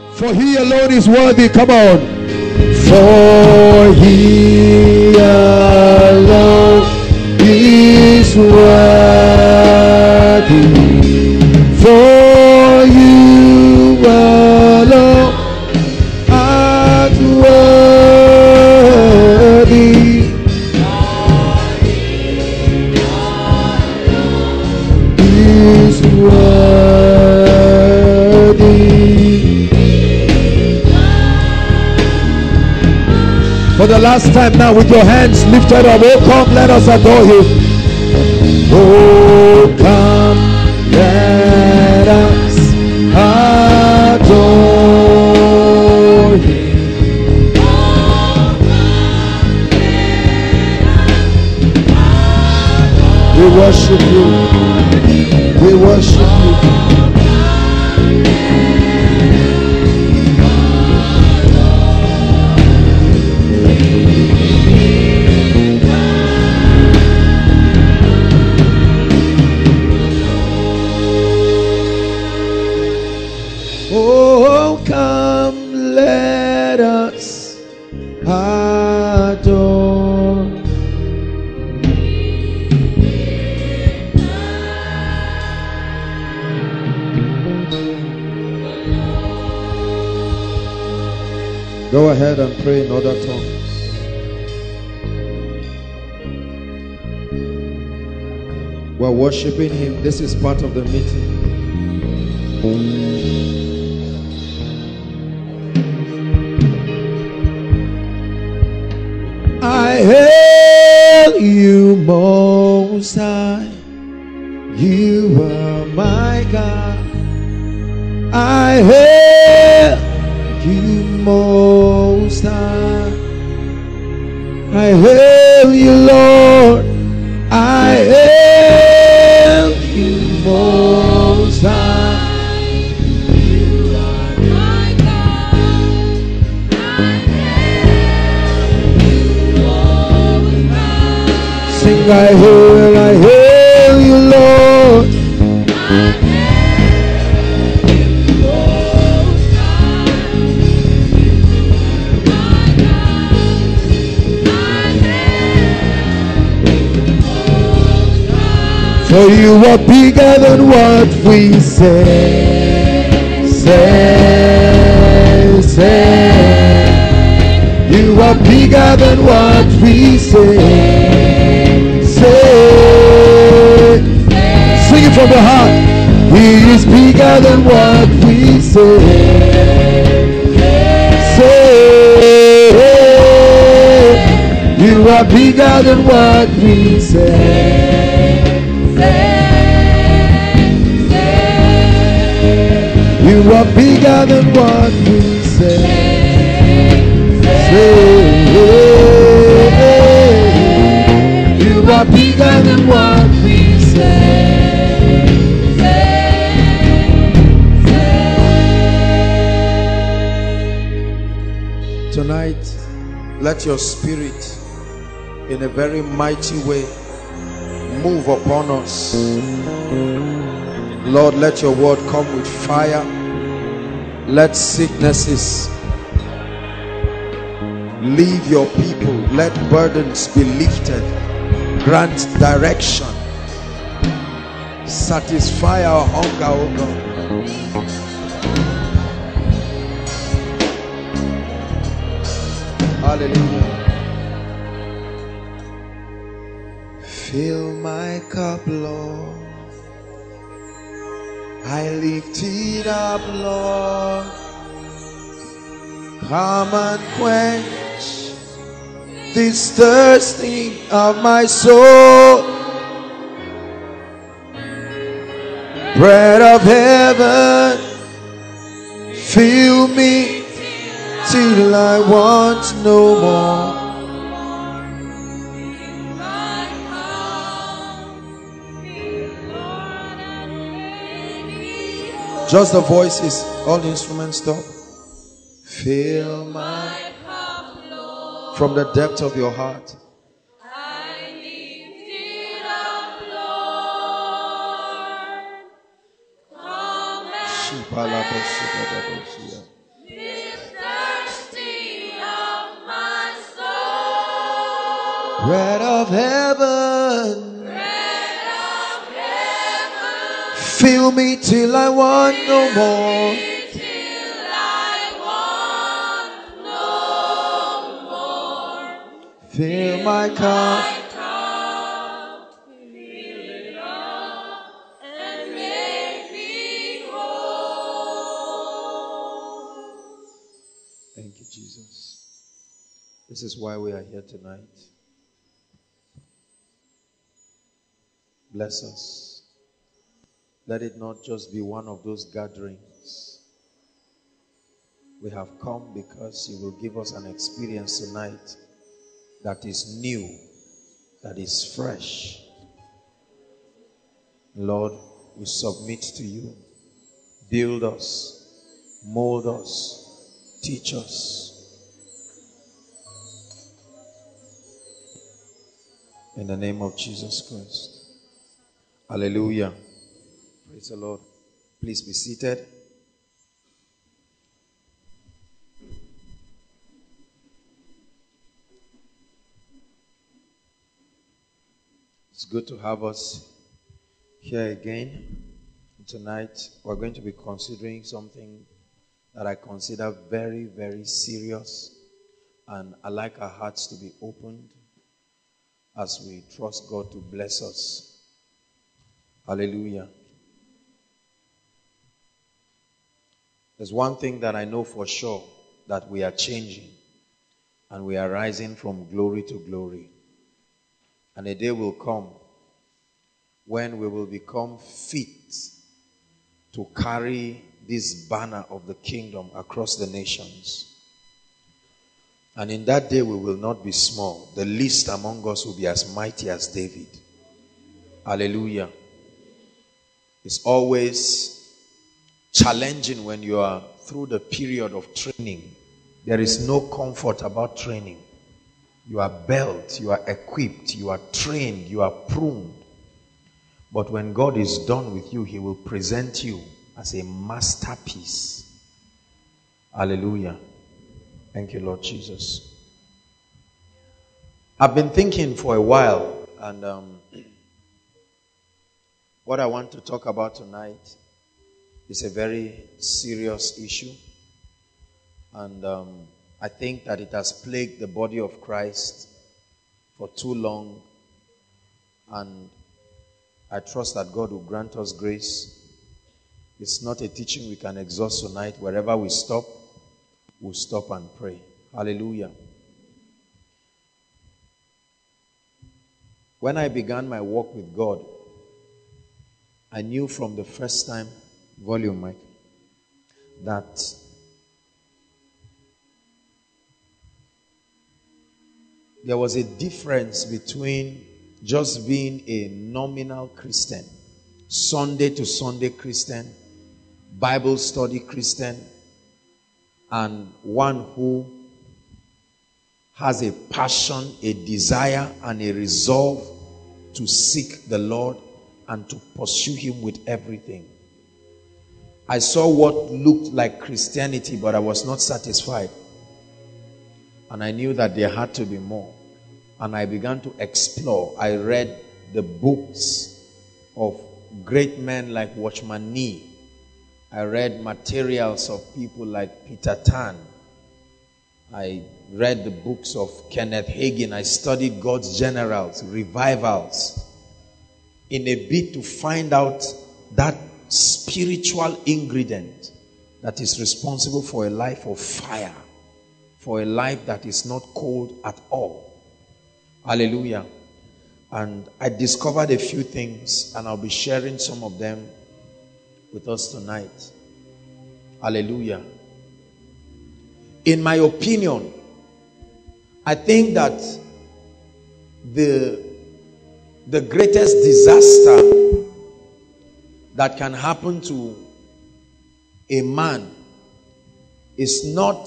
For he alone is worthy. Come on. For he alone is worthy. For you alone art worthy. For he alone is worthy. For the last time now, with your hands lifted up, oh come, let us adore you. Oh come, let us adore you. Oh come, let us adore you. We worship you. We worship you. Go ahead and pray in other tongues. We're worshiping him. This is part of the meeting. I hail you, Most High. You are my God. I hail you, Most High. I hail you, Lord. I hail you, Most High. You are my God. I hail you, Most High. Sing, I hail you, Lord. I for you are bigger than what we say. You are bigger than what we say. Sing it from the heart. He is bigger than what we say. You are bigger than what we say. You are bigger than what we say. Say. You are bigger than what we say. Say. Tonight, let your spirit in a very mighty way move upon us. Lord, let your word come with fire. Let sicknesses leave your people. Let burdens be lifted. Grant direction. Satisfy our hunger, O God. Hallelujah. Fill my cup, Lord. I lift it up, Lord. Come and quench this thirsting of my soul. Bread of heaven, fill me till I want no more. Just the voices, all the instruments stop. Fill my cup, Lord. From the depth of your heart. I lift it up, Lord. Come and Bread of heaven. Bread of heaven. Fill me till I want no more. Till I want no more. Fill my cup. This is why we are here tonight. Bless us. Let it not just be one of those gatherings. We have come because you will give us an experience tonight that is new, that is fresh. Lord, we submit to you. Build us, mold us, teach us. In the name of Jesus Christ. Hallelujah. Praise the Lord. Please be seated. It's good to have us here again. Tonight, we're going to be considering something that I consider very, very serious. And I like our hearts to be opened as we trust God to bless us. Hallelujah. There's one thing that I know for sure, that we are changing and we are rising from glory to glory. And a day will come when we will become fit to carry this banner of the kingdom across the nations. And in that day we will not be small. The least among us will be as mighty as David. Hallelujah. It's always challenging when you are through the period of training. There is no comfort about training. You are built, you are equipped, you are trained, you are pruned. But when God is done with you, he will present you as a masterpiece. Hallelujah. Thank you, Lord Jesus. I've been thinking for a while, and what I want to talk about tonight is a very serious issue. And I think that it has plagued the body of Christ for too long. And I trust that God will grant us grace. It's not a teaching we can exhaust tonight. Wherever we stop, we'll stop and pray. Hallelujah. When I began my walk with God, I knew from the first time, volume Mike, that there was a difference between just being a nominal Christian, Sunday to Sunday Christian, Bible study Christian, and one who has a passion, a desire, and a resolve to seek the Lord and to pursue him with everything. I saw what looked like Christianity, but I was not satisfied. And I knew that there had to be more. And I began to explore. I read the books of great men like Watchman Nee. I read materials of people like Peter Tan. I read the books of Kenneth Hagin. I studied God's generals, revivals, in a bid to find out that spiritual ingredient that is responsible for a life of fire, for a life that is not cold at all. Hallelujah. And I discovered a few things, and I'll be sharing some of them with us tonight. Hallelujah. In my opinion, I think that the greatest disaster that can happen to a man is not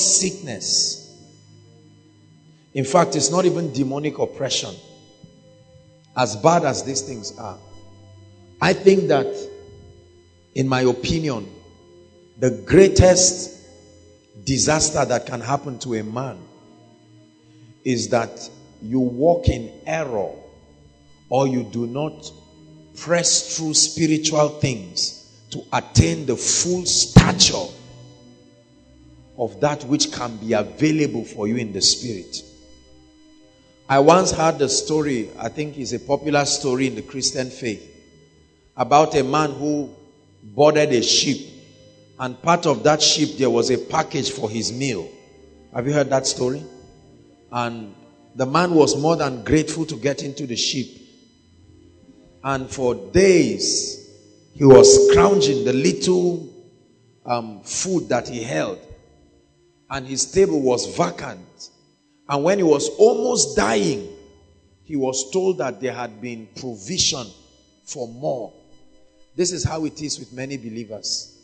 sickness. In fact, it's not even demonic oppression. As bad as these things are, I think that, in my opinion, the greatest disaster that can happen to a man is that you walk in error, or you do not press through spiritual things to attain the full stature of that which can be available for you in the spirit. I once heard the story, I think it's a popular story in the Christian faith, about a man who boarded a ship, and part of that ship there was a package for his meal. Have you heard that story? And the man was more than grateful to get into the ship. And for days, he was scrounging the little food that he held. And his table was vacant. And when he was almost dying, he was told that there had been provision for more. This is how it is with many believers.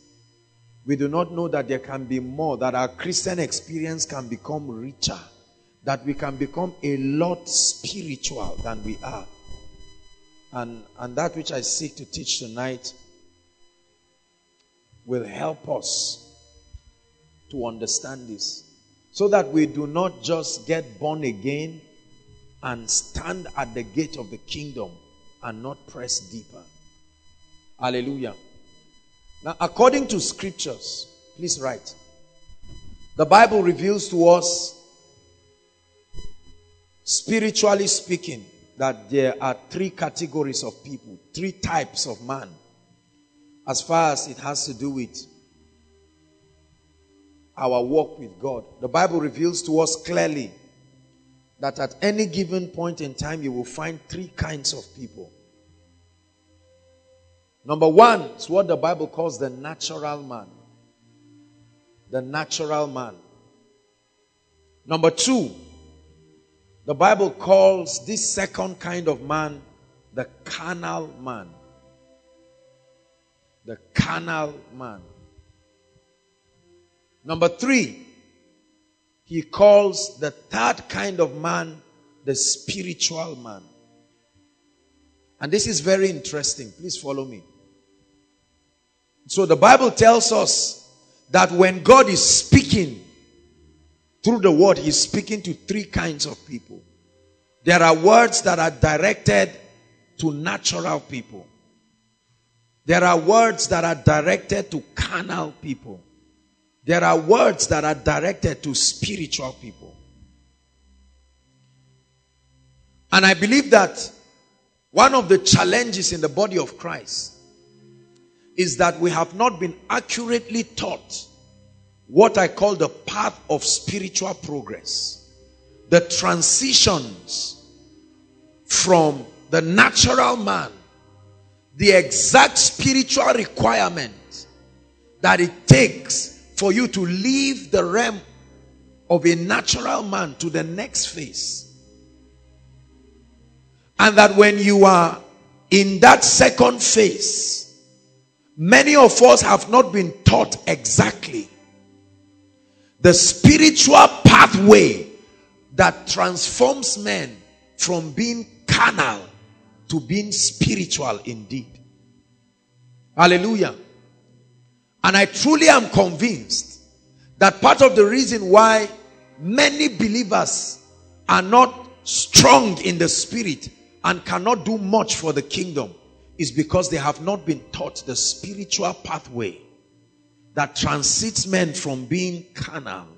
We do not know that there can be more, that our Christian experience can become richer, that we can become a lot spiritual than we are. And that which I seek to teach tonight will help us to understand this, so that we do not just get born again and stand at the gate of the kingdom and not press deeper. Hallelujah. Now, according to scriptures, please write, the Bible reveals to us, spiritually speaking, that there are three categories of people, three types of man, as far as it has to do with our walk with God. The Bible reveals to us clearly that at any given point in time, you will find three kinds of people. Number one is what the Bible calls the natural man. The natural man. Number two, the Bible calls this second kind of man the carnal man. The carnal man. Number three, he calls the third kind of man the spiritual man. And this is very interesting. Please follow me. So the Bible tells us that when God is speaking, through the word, he's speaking to three kinds of people. There are words that are directed to natural people. There are words that are directed to carnal people. There are words that are directed to spiritual people. And I believe that one of the challenges in the body of Christ is that we have not been accurately taught what I call the path of spiritual progress. The transitions from the natural man, the exact spiritual requirement that it takes for you to leave the realm of a natural man to the next phase. And that when you are in that second phase, many of us have not been taught exactly the spiritual pathway that transforms men from being carnal to being spiritual indeed. Hallelujah. And I truly am convinced that part of the reason why many believers are not strong in the spirit and cannot do much for the kingdom is because they have not been taught the spiritual pathway that transits men from being carnal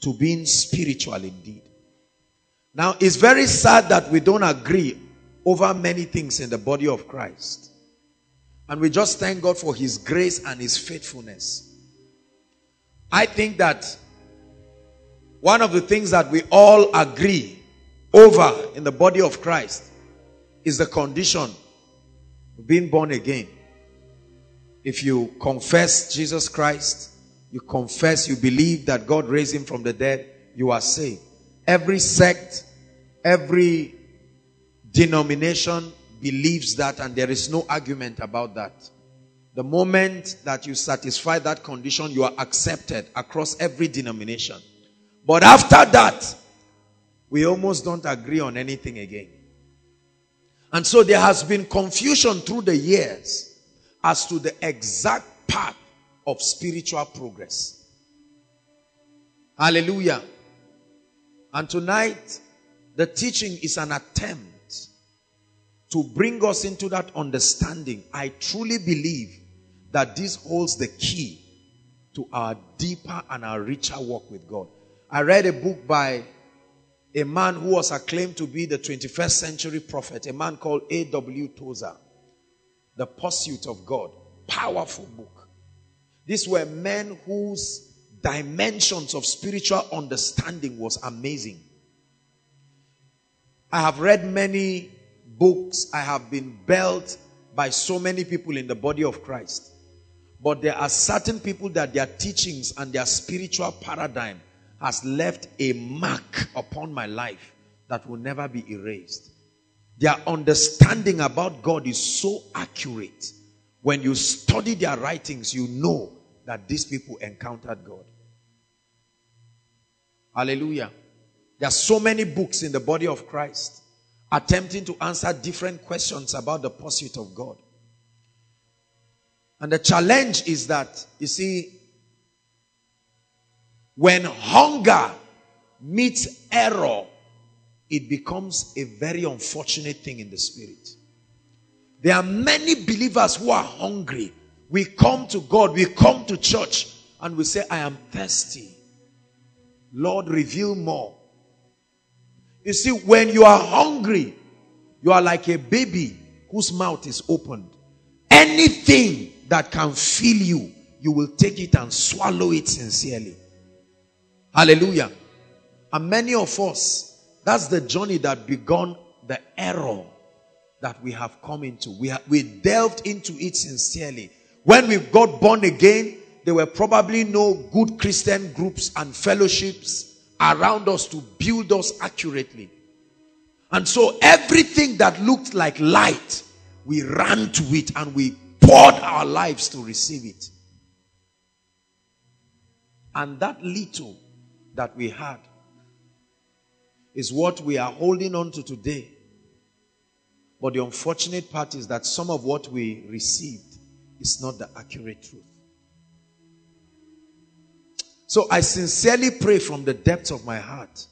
to being spiritual indeed. Now, it's very sad that we don't agree over many things in the body of Christ. And we just thank God for his grace and his faithfulness. I think that one of the things that we all agree over in the body of Christ is the condition of being born again. If you confess Jesus Christ, you confess, you believe that God raised him from the dead, you are saved. Every sect, every denomination believes that, and there is no argument about that. The moment that you satisfy that condition, you are accepted across every denomination. But after that, we almost don't agree on anything again. And so there has been confusion through the years as to the exact path of spiritual progress. Hallelujah. And tonight, the teaching is an attempt to bring us into that understanding. I truly believe that this holds the key to our deeper and our richer walk with God. I read a book by a man who was acclaimed to be the 21st century prophet, a man called A.W. Tozer, The Pursuit of God. Powerful book. These were men whose dimensions of spiritual understanding was amazing. I have read many books. I have been built by so many people in the body of Christ. But there are certain people that their teachings and their spiritual paradigm has left a mark upon my life that will never be erased. Their understanding about God is so accurate. When you study their writings, you know that these people encountered God. Hallelujah. There are so many books in the body of Christ attempting to answer different questions about the pursuit of God. And the challenge is that, you see, when hunger meets error, it becomes a very unfortunate thing in the spirit. There are many believers who are hungry. We come to God, we come to church, and we say, I am thirsty. Lord, reveal more. You see, when you are hungry, you are like a baby whose mouth is opened. Anything that can fill you, you will take it and swallow it sincerely. Hallelujah. And many of us, that's the journey that began the error that we have come into. We delved into it sincerely. When we got born again, there were probably no good Christian groups and fellowships around us to build us accurately. And so everything that looked like light, we ran to it and we poured our lives to receive it. And that little that we had is what we are holding on to today. But the unfortunate part is that some of what we received is not the accurate truth. So I sincerely pray from the depths of my heart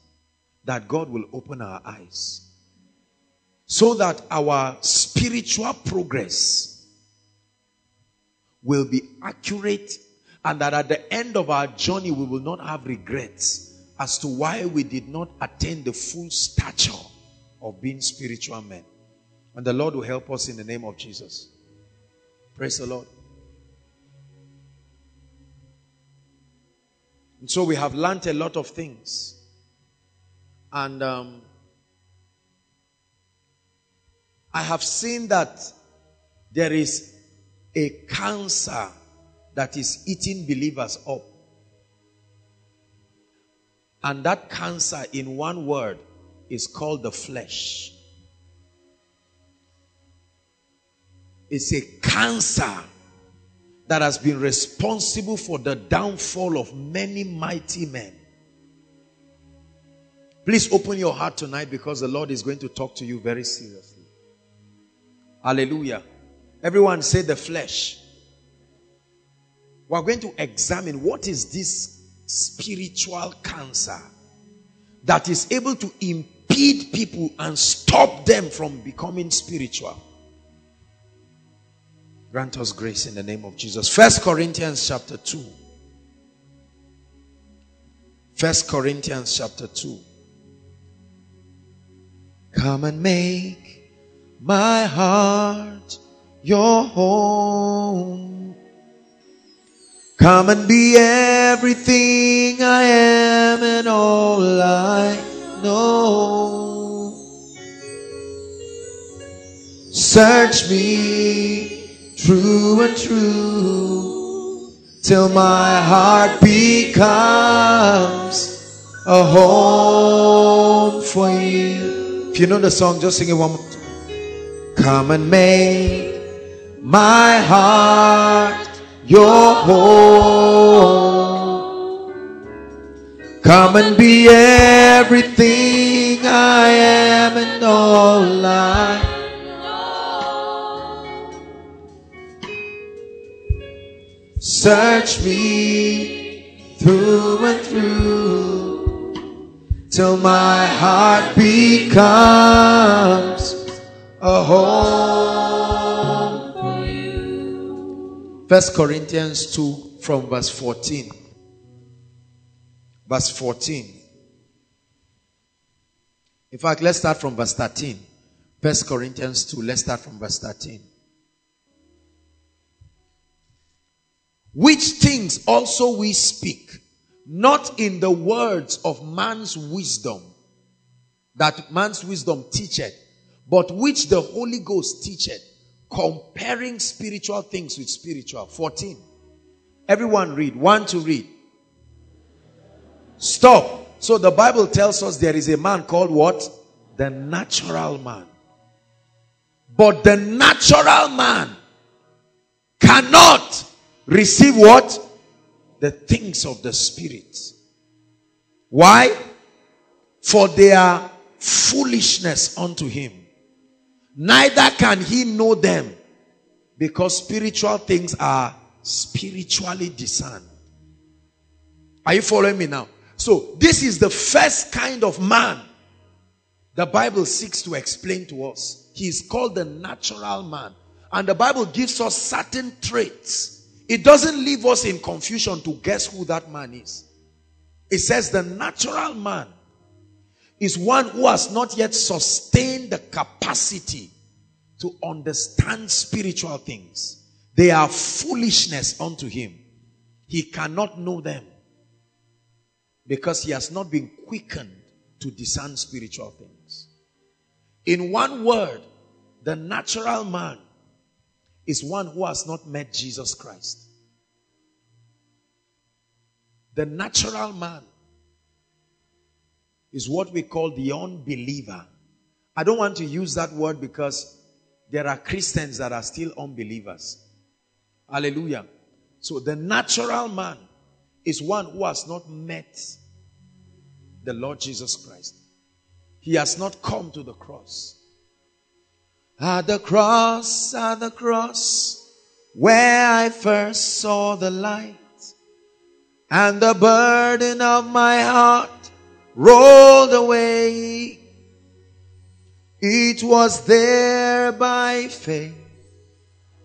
that God will open our eyes so that our spiritual progress will be accurate, and that at the end of our journey we will not have regrets as to why we did not attain the full stature of being spiritual men. And the Lord will help us in the name of Jesus. Praise the Lord. And so we have learned a lot of things. And I have seen that there is a cancer that is eating believers up. And that cancer, in one word, is called the flesh. It's a cancer that has been responsible for the downfall of many mighty men. Please open your heart tonight, because the Lord is going to talk to you very seriously. Hallelujah. Everyone say the flesh. We are going to examine what is this spiritual cancer that is able to impede people and stop them from becoming spiritual. Grant us grace in the name of Jesus. 1 Corinthians chapter 2. 1 Corinthians chapter 2. Come and make my heart your home. Come and be everything I am and all I know. Search me true and true till my heart becomes a home for you. If you know the song, just sing it one more time. Come and make my heart your home. Come and be everything I am and all I know. Search me through and through, till my heart becomes a home for you. 1 Corinthians 2 from verse 14. Verse 14. In fact, let's start from verse 13. 1 Corinthians 2, let's start from verse 13. Which things also we speak, not in the words of man's wisdom, that man's wisdom teacheth, but which the Holy Ghost teacheth, comparing spiritual things with spiritual. 14. Everyone read. One to read. Stop. So the Bible tells us there is a man called what? The natural man. But the natural man cannot receive what? The things of the Spirit. Why? For they are foolishness unto him. Neither can he know them, because spiritual things are spiritually discerned. Are you following me now? So this is the first kind of man the Bible seeks to explain to us. He is called the natural man. And the Bible gives us certain traits. It doesn't leave us in confusion to guess who that man is. It says the natural man is one who has not yet sustained the capacity to understand spiritual things. They are foolishness unto him. He cannot know them because he has not been quickened to discern spiritual things. In one word, the natural man is one who has not met Jesus Christ. The natural man is what we call the unbeliever. I don't want to use that word because there are Christians that are still unbelievers. Hallelujah. So the natural man is one who has not met the Lord Jesus Christ. He has not come to the cross. At the cross, where I first saw the light, and the burden of my heart rolled away. It was there by faith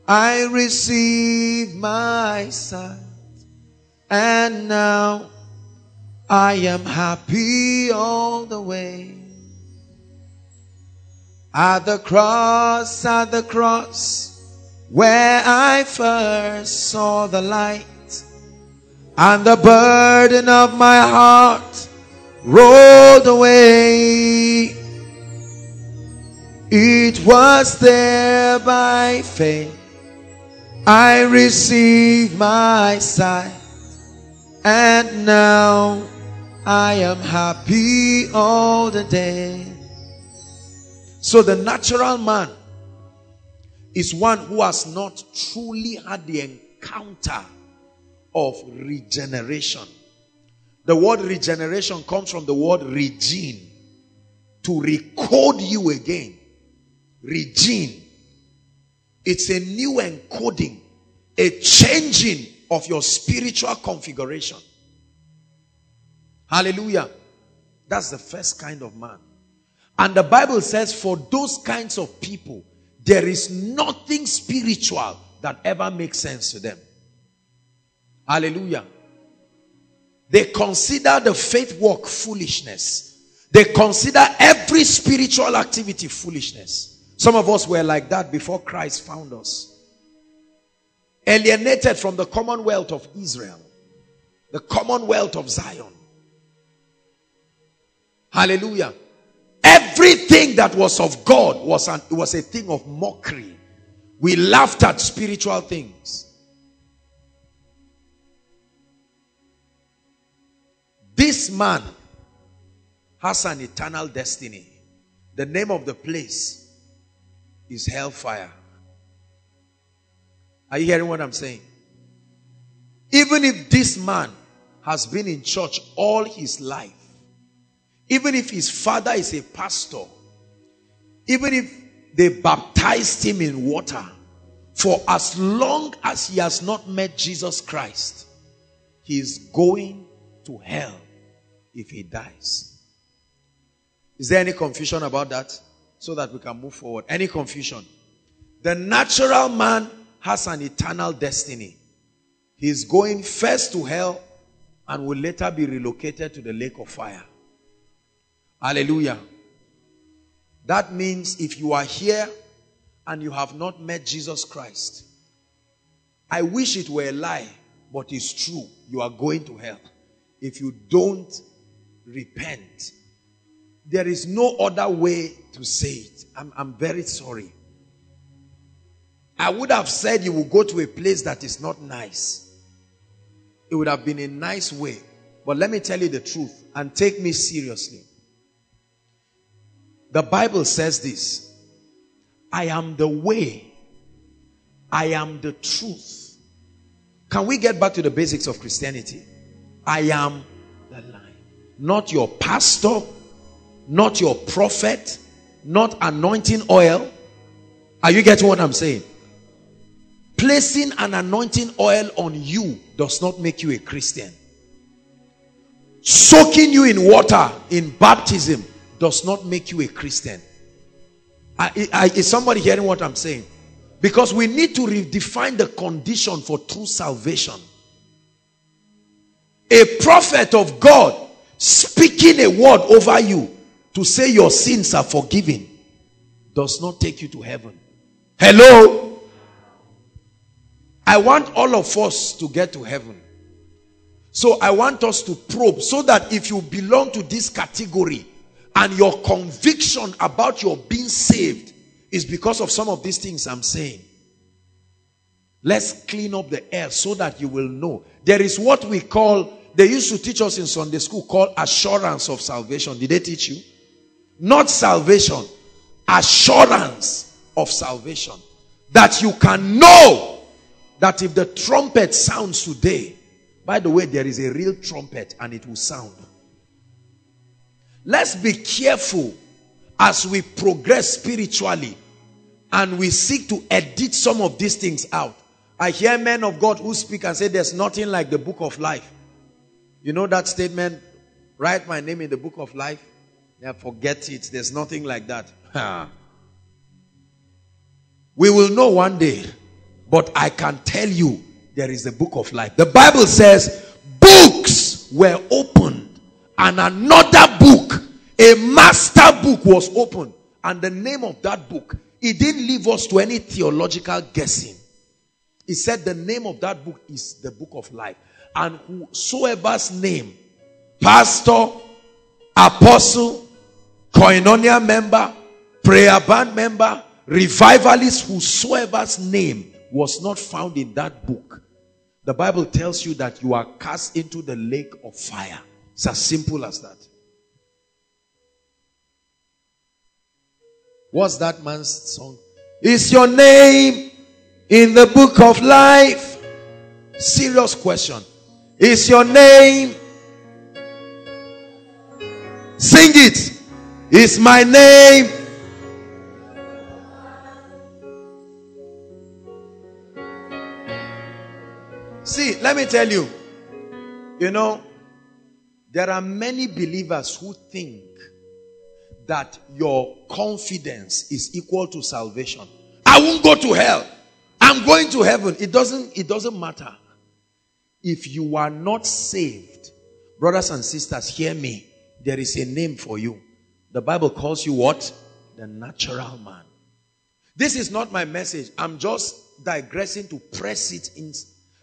I received my sight, and now I am happy all the way. At the cross, where I first saw the light, and the burden of my heart rolled away. It was there by faith I received my sight, and now I am happy all the day. So the natural man is one who has not truly had the encounter of regeneration. The word regeneration comes from the word regene, to recode you again. Regene. It's a new encoding, a changing of your spiritual configuration. Hallelujah. That's the first kind of man. And the Bible says for those kinds of people, there is nothing spiritual that ever makes sense to them. Hallelujah. They consider the faith walk foolishness. They consider every spiritual activity foolishness. Some of us were like that before Christ found us. Alienated from the commonwealth of Israel, the commonwealth of Zion. Hallelujah. Everything that was of God was a thing of mockery. We laughed at spiritual things. This man has an eternal destiny. The name of the place is hellfire. Are you hearing what I'm saying? Even if this man has been in church all his life, even if his father is a pastor, even if they baptized him in water, for as long as he has not met Jesus Christ, he is going to hell if he dies. Is there any confusion about that? So that we can move forward. Any confusion? The natural man has an eternal destiny. He's going first to hell and will later be relocated to the lake of fire. Hallelujah. That means if you are here and you have not met Jesus Christ, I wish it were a lie, but it's true. You are going to hell if you don't repent. There is no other way to say it. I'm very sorry. I would have said you will go to a place that is not nice. It would have been a nice way. But let me tell you the truth and take me seriously. The Bible says this: I am the way, I am the truth. Can we get back to the basics of Christianity? I am the line. Not your pastor, not your prophet, not anointing oil. Are you getting what I'm saying? Placing an anointing oil on you does not make you a Christian. Soaking you in water in baptism does not make you a Christian. Is somebody hearing what I'm saying? Because we need to redefine the condition for true salvation. A prophet of God speaking a word over you to say your sins are forgiven does not take you to heaven. Hello? I want all of us to get to heaven. So I want us to probe, so that if you belong to this category and your conviction about your being saved is because of some of these things I'm saying, let's clean up the air so that you will know. There is what we call, they used to teach us in Sunday school, called assurance of salvation. Did they teach you? Not salvation. Assurance of salvation. That you can know that if the trumpet sounds today, by the way, there is a real trumpet and it will sound. Let's be careful as we progress spiritually and we seek to edit some of these things out. I hear men of God who speak and say there's nothing like the book of life. You know that statement, write my name in the book of life? Yeah, forget it. There's nothing like that. We will know one day, but I can tell you there is a book of life. The Bible says books were opened and another book, a master book, was opened, and the name of that book, it didn't leave us to any theological guessing. It said the name of that book is the book of life, and whosoever's name, pastor, apostle, Koinonia member, prayer band member, revivalist, whosoever's name was not found in that book, the Bible tells you that you are cast into the lake of fire. It's as simple as that. What's that man's song? Is your name in the book of life? Serious question. Is your name? Sing it. Is my name? See, let me tell you, you know, there are many believers who think that your confidence is equal to salvation. I won't go to hell. I'm going to heaven. It doesn't matter. If you are not saved, brothers and sisters, hear me. There is a name for you. The Bible calls you what? The natural man. This is not my message. I'm just digressing to press it in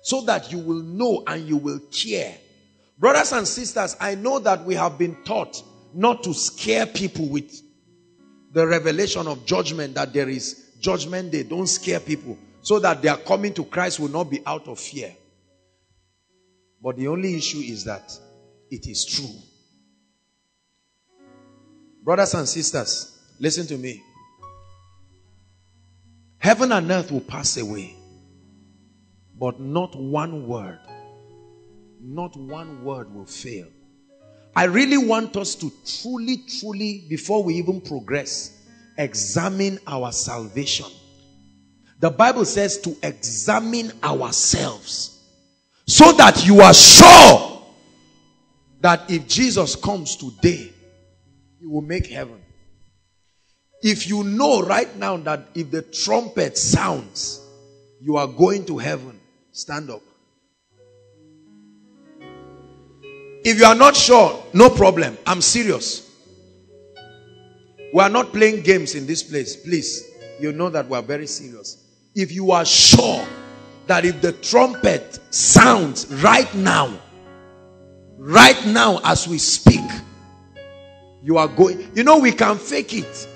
so that you will know and you will care. Brothers and sisters, I know that we have been taught not to scare people with the revelation of judgment, that there is judgment day. Don't scare people, so that their coming to Christ will not be out of fear. But the only issue is that it is true. Brothers and sisters, listen to me. Heaven and earth will pass away, but not one word will fail. I really want us to truly, before we even progress, examine our salvation. The Bible says to examine ourselves so that you are sure that if Jesus comes today, he will make heaven. If you know right now that if the trumpet sounds, you are going to heaven, stand up. If you are not sure, no problem. I'm serious. We are not playing games in this place. Please, you know that we are very serious. If you are sure that if the trumpet sounds right now as we speak, you are going. You know, we can fake it.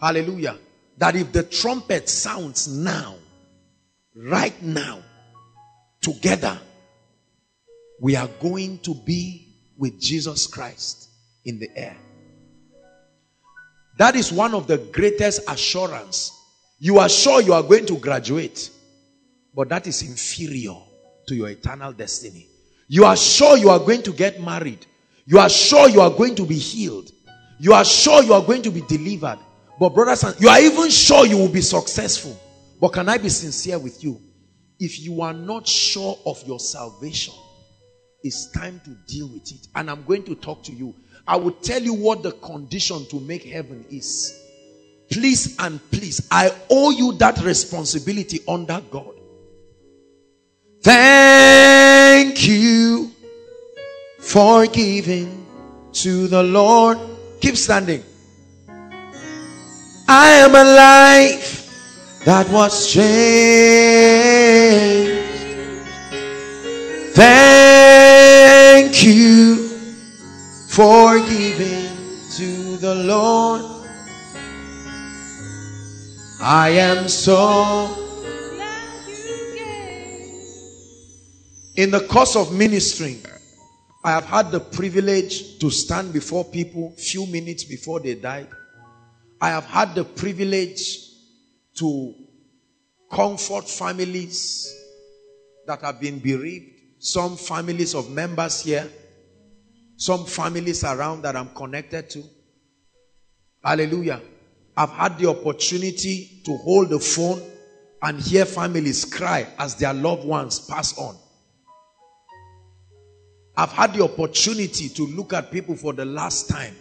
Hallelujah. That if the trumpet sounds now, right now, together, we are going to be with Jesus Christ in the air. That is one of the greatest assurance. You are sure you are going to graduate, but that is inferior to your eternal destiny. You are sure you are going to get married. You are sure you are going to be healed. You are sure you are going to be delivered. But brothers, you are even sure you will be successful. But can I be sincere with you? If you are not sure of your salvation, it's time to deal with it. And I'm going to talk to you. I will tell you what the condition to make heaven is. Please and please, I owe you that responsibility under God. Thank you for giving to the Lord. Keep standing. I am a life that was changed. Thank you for giving to the Lord. I am so glad you gave. In the course of ministering, I have had the privilege to stand before people a few minutes before they died. I have had the privilege to comfort families that have been bereaved. Some families of members here. Some families around that I'm connected to. Hallelujah. I've had the opportunity to hold the phone and hear families cry as their loved ones pass on. I've had the opportunity to look at people for the last time.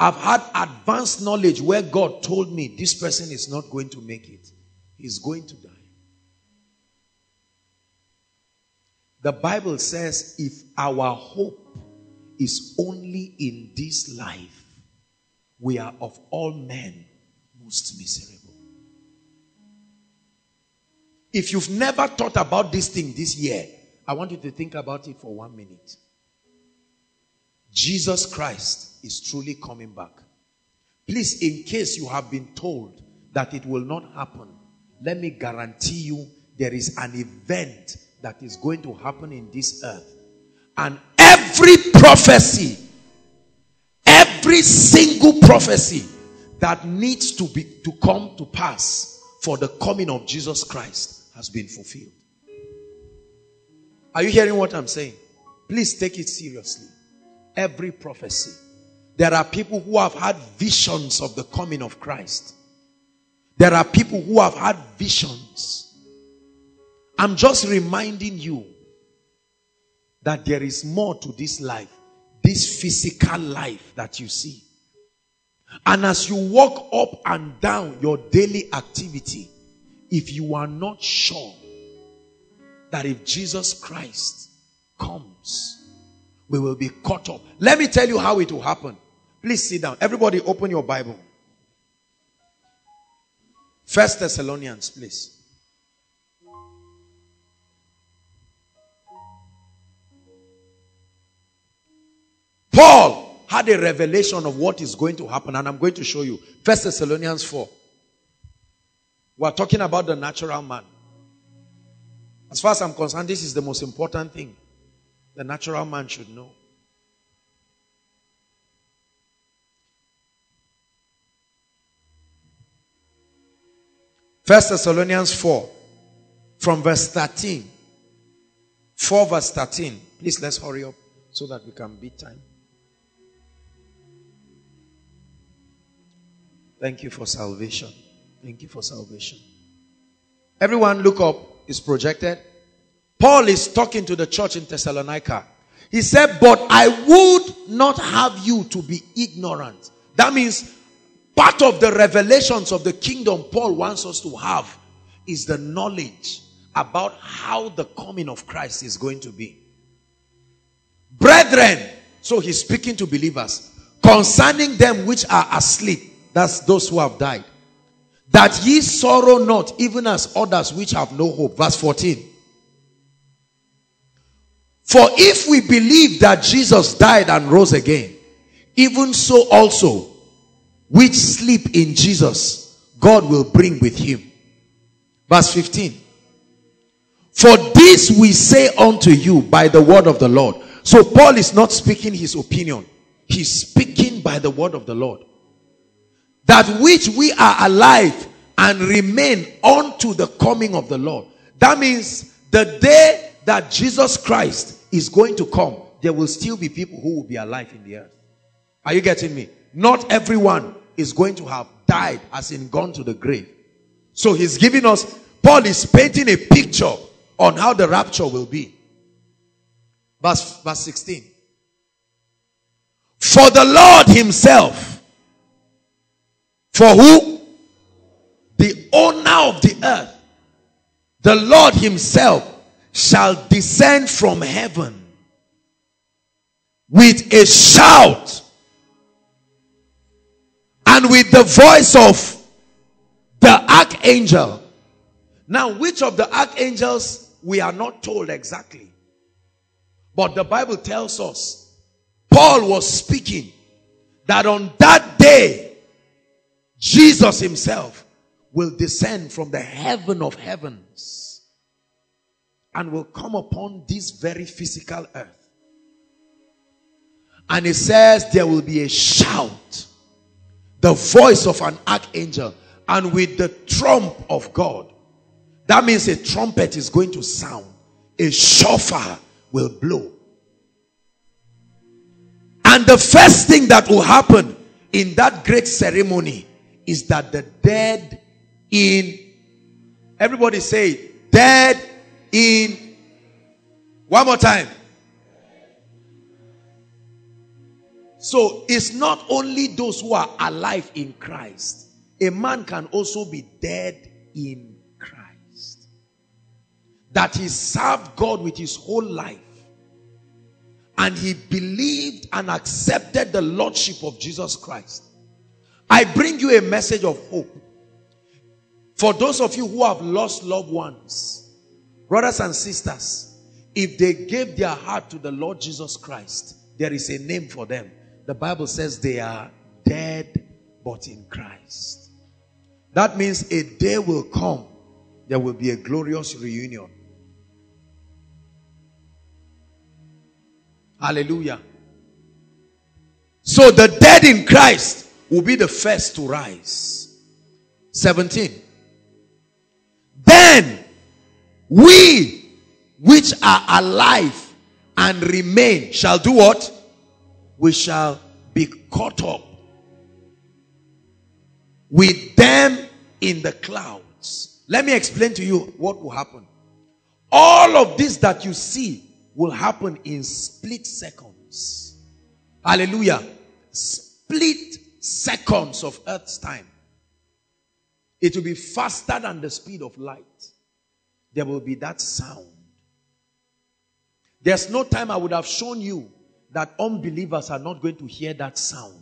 I've had advanced knowledge where God told me this person is not going to make it. He's going to die. The Bible says if our hope is only in this life, we are of all men most miserable. If you've never thought about this thing this year, I want you to think about it for 1 minute. Jesus Christ is truly coming back. Please, in case you have been told that it will not happen, let me guarantee you there is an event that is going to happen in this earth. And every prophecy, every single prophecy that needs to come to pass for the coming of Jesus Christ has been fulfilled. Are you hearing what I'm saying? Please take it seriously. Every prophecy. There are people who have had visions of the coming of Christ. There are people who have had visions. I'm just reminding you that there is more to this life, this physical life that you see. And as you walk up and down your daily activity, if you are not sure that if Jesus Christ comes, we will be caught up. Let me tell you how it will happen. Please sit down. Everybody open your Bible. 1 Thessalonians, please. 1 Paul had a revelation of what is going to happen, and I'm going to show you. 1 Thessalonians 4. We are talking about the natural man. As far as I'm concerned, this is the most important thing the natural man should know. First Thessalonians 4 from verse 13. 4 verse 13. Please, let's hurry up so that we can beat time. Thank you for salvation. Thank you for salvation. Everyone look up. It's projected. Paul is talking to the church in Thessalonica. He said, but I would not have you to be ignorant. That means part of the revelations of the kingdom Paul wants us to have is the knowledge about how the coming of Christ is going to be. Brethren, so he's speaking to believers, concerning them which are asleep, that's those who have died, that ye sorrow not, even as others which have no hope. Verse 14. For if we believe that Jesus died and rose again, even so also, which sleep in Jesus, God will bring with him. Verse 15. For this we say unto you by the word of the Lord. So Paul is not speaking his opinion. He's speaking by the word of the Lord. That which we are alive and remain unto the coming of the Lord. That means the day that Jesus Christ is going to come, there will still be people who will be alive in the earth. Are you getting me? Not everyone is going to have died, as in gone to the grave. So he's giving us, Paul is painting a picture on how the rapture will be. Verse 16. For the Lord himself, for who? The owner of the earth, the Lord himself, shall descend from heaven with a shout and with the voice of the archangel. Now, which of the archangels, we are not told exactly, but the Bible tells us Paul was speaking that on that day Jesus himself will descend from the heaven of heavens and will come upon this very physical earth. And it says there will be a shout, the voice of an archangel, and with the trump of God. That means a trumpet is going to sound. A shofar will blow. And the first thing that will happen in that great ceremony is that the dead in, everybody say, dead in, one more time. So it's not only those who are alive in Christ. A man can also be dead in Christ. That he served God with his whole life. And he believed and accepted the Lordship of Jesus Christ. I bring you a message of hope. For those of you who have lost loved ones, brothers and sisters, if they gave their heart to the Lord Jesus Christ, there is a name for them. The Bible says they are dead but in Christ. That means a day will come, there will be a glorious reunion. Hallelujah. So the dead in Christ will be the first to rise. 17. Then we which are alive and remain shall do what? We shall be caught up with them in the clouds. Let me explain to you what will happen. All of this that you see will happen in split seconds. Hallelujah. Split seconds of earth's time. It will be faster than the speed of light. There will be that sound. There's no time I would have shown you that unbelievers are not going to hear that sound.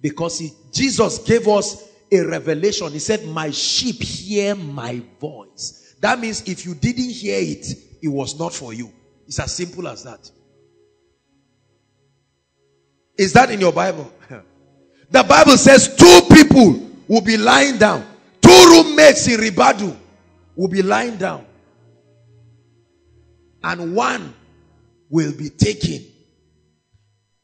Because Jesus gave us a revelation. He said, my sheep hear my voice. That means if you didn't hear it, it was not for you. It's as simple as that. Is that in your Bible? The Bible says 2 people will be lying down. 2 roommates in Ribadu will be lying down. And one will be taken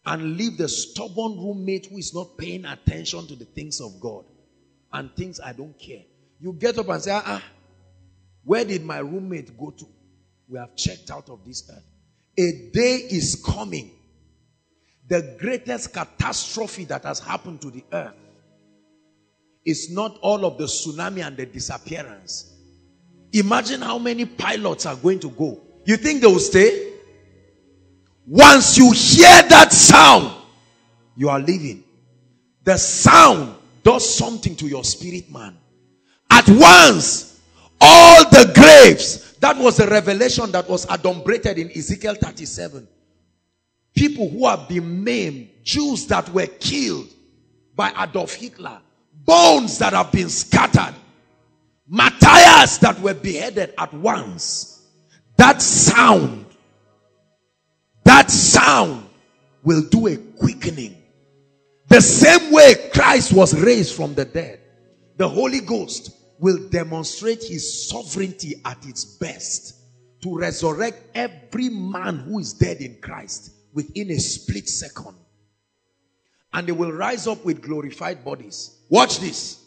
and leave the stubborn roommate who is not paying attention to the things of God and things I don't care. You get up and say, where did my roommate go to? We have checked out of this earth. A day is coming. The greatest catastrophe that has happened to the earth is not all of the tsunami and the disappearance. Imagine how many pilots are going to go. You think they will stay? Once you hear that sound, you are leaving. The sound does something to your spirit man. At once, all the graves, that was the revelation that was adumbrated in Ezekiel 37. People who have been maimed, Jews that were killed by Adolf Hitler, bones that have been scattered, martyrs that were beheaded at once. That sound will do a quickening. The same way Christ was raised from the dead, the Holy Ghost will demonstrate his sovereignty at its best to resurrect every man who is dead in Christ within a split second. And they will rise up with glorified bodies. Watch this.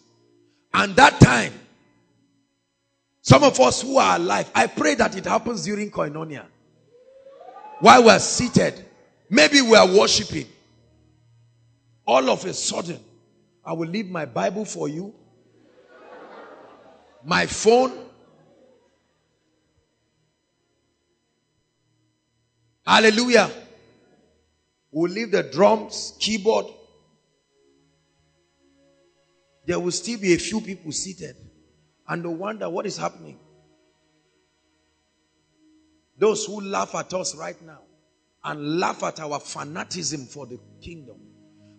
And that time, some of us who are alive, I pray that it happens during Koinonia. While we're seated, maybe we are worshiping. All of a sudden, I will leave my Bible for you, my phone. Hallelujah. We'll leave the drums, keyboard. There will still be a few people seated. And they wonder what is happening. Those who laugh at us right now and laugh at our fanaticism for the kingdom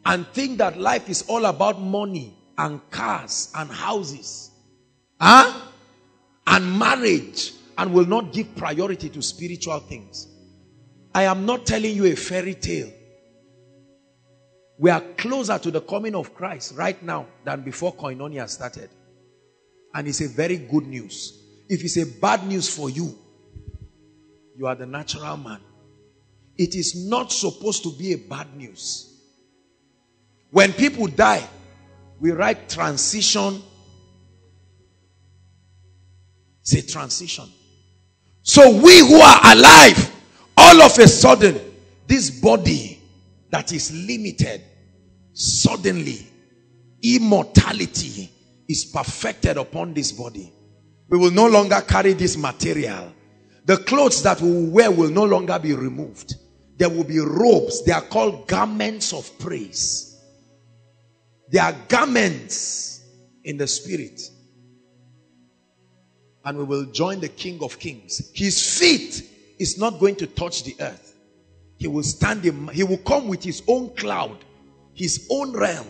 and think that life is all about money and cars and houses and marriage and will not give priority to spiritual things. I am not telling you a fairy tale. We are closer to the coming of Christ right now than before Koinonia started. And it's a very good news. If it's a bad news for you, you are the natural man. It is not supposed to be a bad news. When people die, we write transition. It's a transition. So we who are alive, all of a sudden, this body that is limited, suddenly, immortality is perfected upon this body. We will no longer carry this material. The clothes that we wear will no longer be removed. There will be robes. They are called garments of praise. They are garments in the spirit. And we will join the King of Kings. His feet is not going to touch the earth. He will stand in, he will come with his own cloud, his own realm.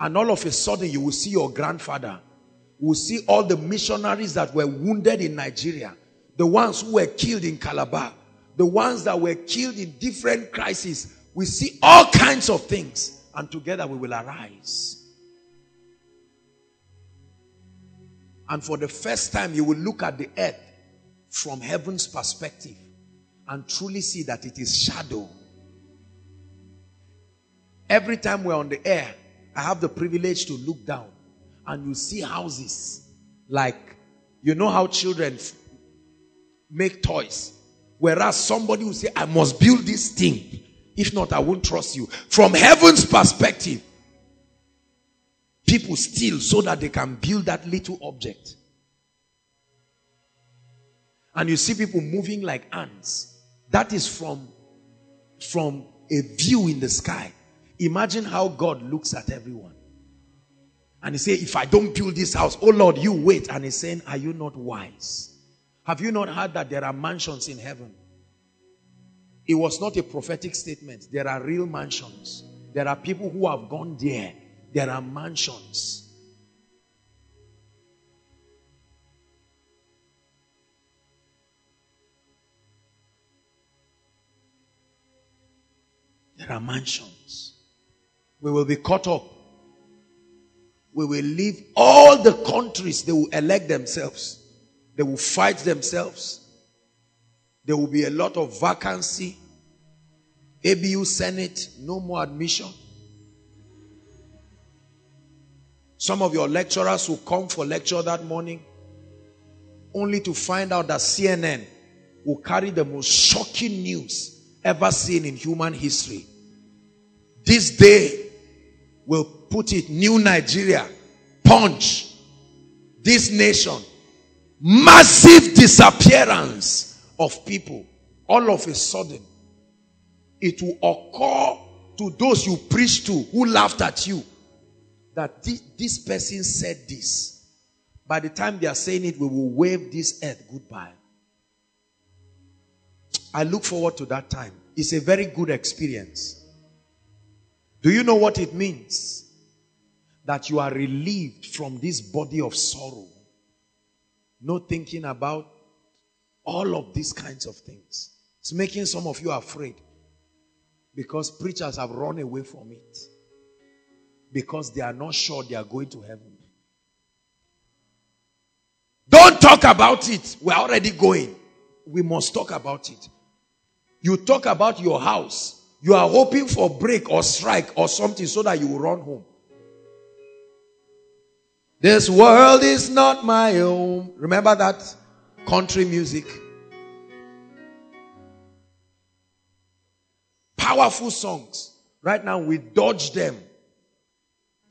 And all of a sudden you will see your grandfather. We'll see all the missionaries that were wounded in Nigeria. The ones who were killed in Calabar. The ones that were killed in different crises. We see all kinds of things. And together we will arise. And for the first time you will look at the earth from heaven's perspective. And truly see that it is shadow. Every time we're on the air, I have the privilege to look down. And you see houses like, you know how children make toys. Whereas somebody will say, I must build this thing. If not, I won't trust you. From heaven's perspective, people steal so that they can build that little object. And you see people moving like ants. That is from a view in the sky. Imagine how God looks at everyone. And he says, if I don't build this house, oh Lord, you wait. And he's saying, are you not wise? Have you not heard that there are mansions in heaven? It was not a prophetic statement. There are real mansions. There are people who have gone there. There are mansions. There are mansions. We will be caught up. We will leave all the countries. They will elect themselves. They will fight themselves. There will be a lot of vacancy. ABU Senate, no more admission. Some of your lecturers will come for lecture that morning only to find out that CNN will carry the most shocking news ever seen in human history. This day will put it, new Nigeria, Punch, this nation, massive disappearance of people. All of a sudden, it will occur to those you preach to who laughed at you that this person said this. By the time they are saying it, we will wave this earth goodbye. I look forward to that time. It's a very good experience. Do you know what it means? That you are relieved from this body of sorrow. No thinking about all of these kinds of things. It's making some of you afraid. Because preachers have run away from it. Because they are not sure they are going to heaven. Don't talk about it. We are already going. We must talk about it. You talk about your house. You are hoping for break or strike or something so that you will run home. This world is not my home. Remember that country music? Powerful songs. Right now we dodge them.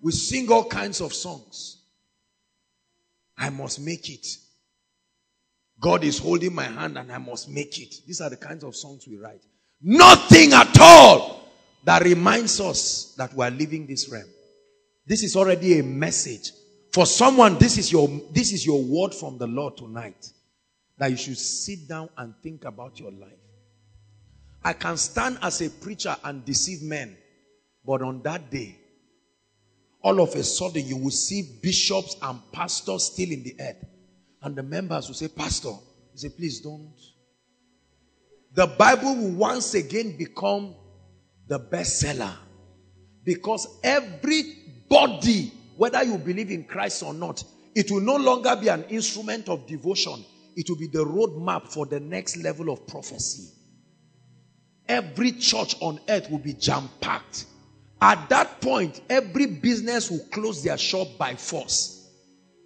We sing all kinds of songs. I must make it. God is holding my hand and I must make it. These are the kinds of songs we write. Nothing at all that reminds us that we are leaving this realm. This is already a message. For someone, this is your word from the Lord tonight. That you should sit down and think about your life. I can stand as a preacher and deceive men. But on that day, all of a sudden you will see bishops and pastors still in the earth. And the members will say, Pastor, he said, please don't. The Bible will once again become the bestseller. Because everybody, whether you believe in Christ or not, it will no longer be an instrument of devotion. It will be the roadmap for the next level of prophecy. Every church on earth will be jam-packed. At that point, every business will close their shop by force.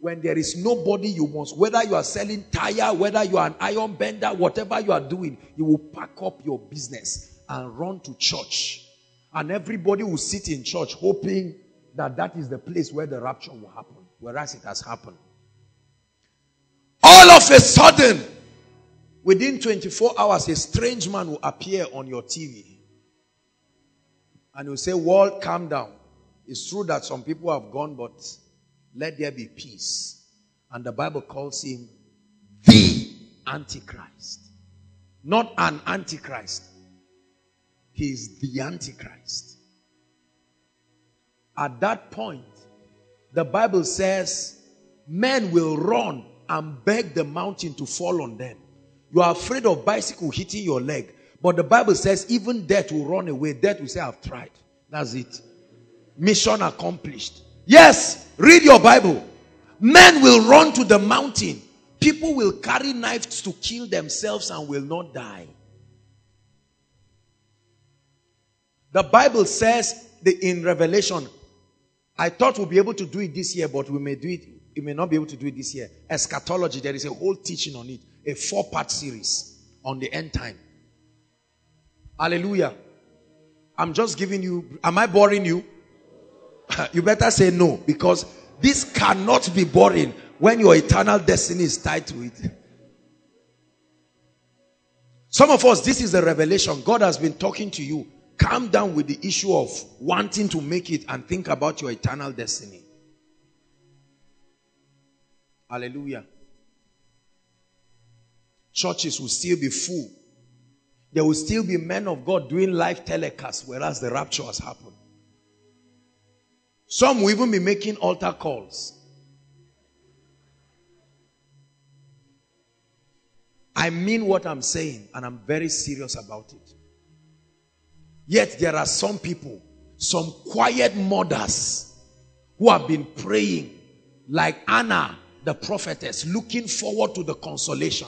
When there is nobody, you must, whether you are selling tire, whether you are an iron bender, whatever you are doing, you will pack up your business and run to church. And everybody will sit in church hoping that that is the place where the rapture will happen, whereas it has happened. All of a sudden, within 24 hours, a strange man will appear on your TV. And you'll say, world, calm down. It's true that some people have gone, but let there be peace. And the Bible calls him the Antichrist. Not an Antichrist. He is the Antichrist. At that point, the Bible says, men will run and beg the mountain to fall on them. You are afraid of bicycle hitting your leg. But the Bible says, even death will run away. Death will say, I've tried. That's it. Mission accomplished. Yes, read your Bible. Men will run to the mountain. People will carry knives to kill themselves and will not die. The Bible says in Revelation, I thought we'll be able to do it this year, but we may not be able to do it this year. Eschatology, there is a whole teaching on it. A 4-part series on the end time. Hallelujah. I'm just giving you, am I boring you? You better say no, because this cannot be boring when your eternal destiny is tied to it. Some of us, this is the revelation. God has been talking to you. Calm down with the issue of wanting to make it and think about your eternal destiny. Hallelujah. Churches will still be full. There will still be men of God doing live telecasts, whereas the rapture has happened. Some will even be making altar calls. I mean what I'm saying, and I'm very serious about it. Yet there are some people, some quiet mothers who have been praying like Anna the prophetess, looking forward to the consolation.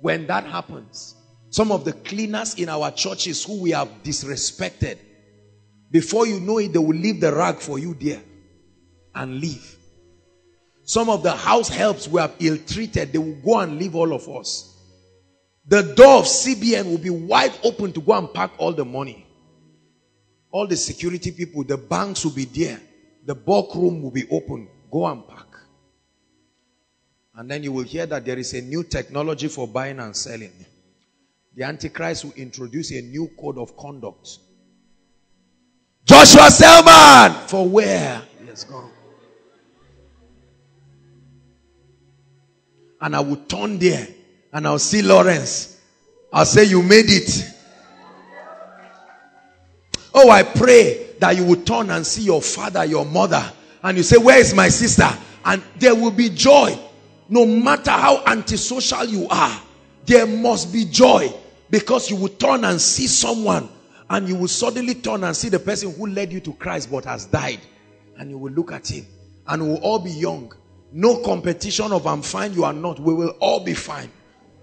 When that happens, some of the cleaners in our churches who we have disrespected, before you know it, they will leave the rag for you there and leave. Some of the house helps we have ill-treated, they will go and leave all of us. The door of CBN will be wide open to go and pack all the money. All the security people, the banks will be there. The bulk room will be open. Go and pack. And then you will hear that there is a new technology for buying and selling. The Antichrist will introduce a new code of conduct. Joshua Selman! For where? Let's go. And I will turn there and I'll see Lawrence. I'll say, you made it. Oh, I pray that you will turn and see your father, your mother. And you say, where is my sister? And there will be joy. No matter how antisocial you are, there must be joy. Because you will turn and see someone. And you will suddenly turn and see the person who led you to Christ but has died. And you will look at him. And we will all be young. No competition of I'm fine, you are not. We will all be fine.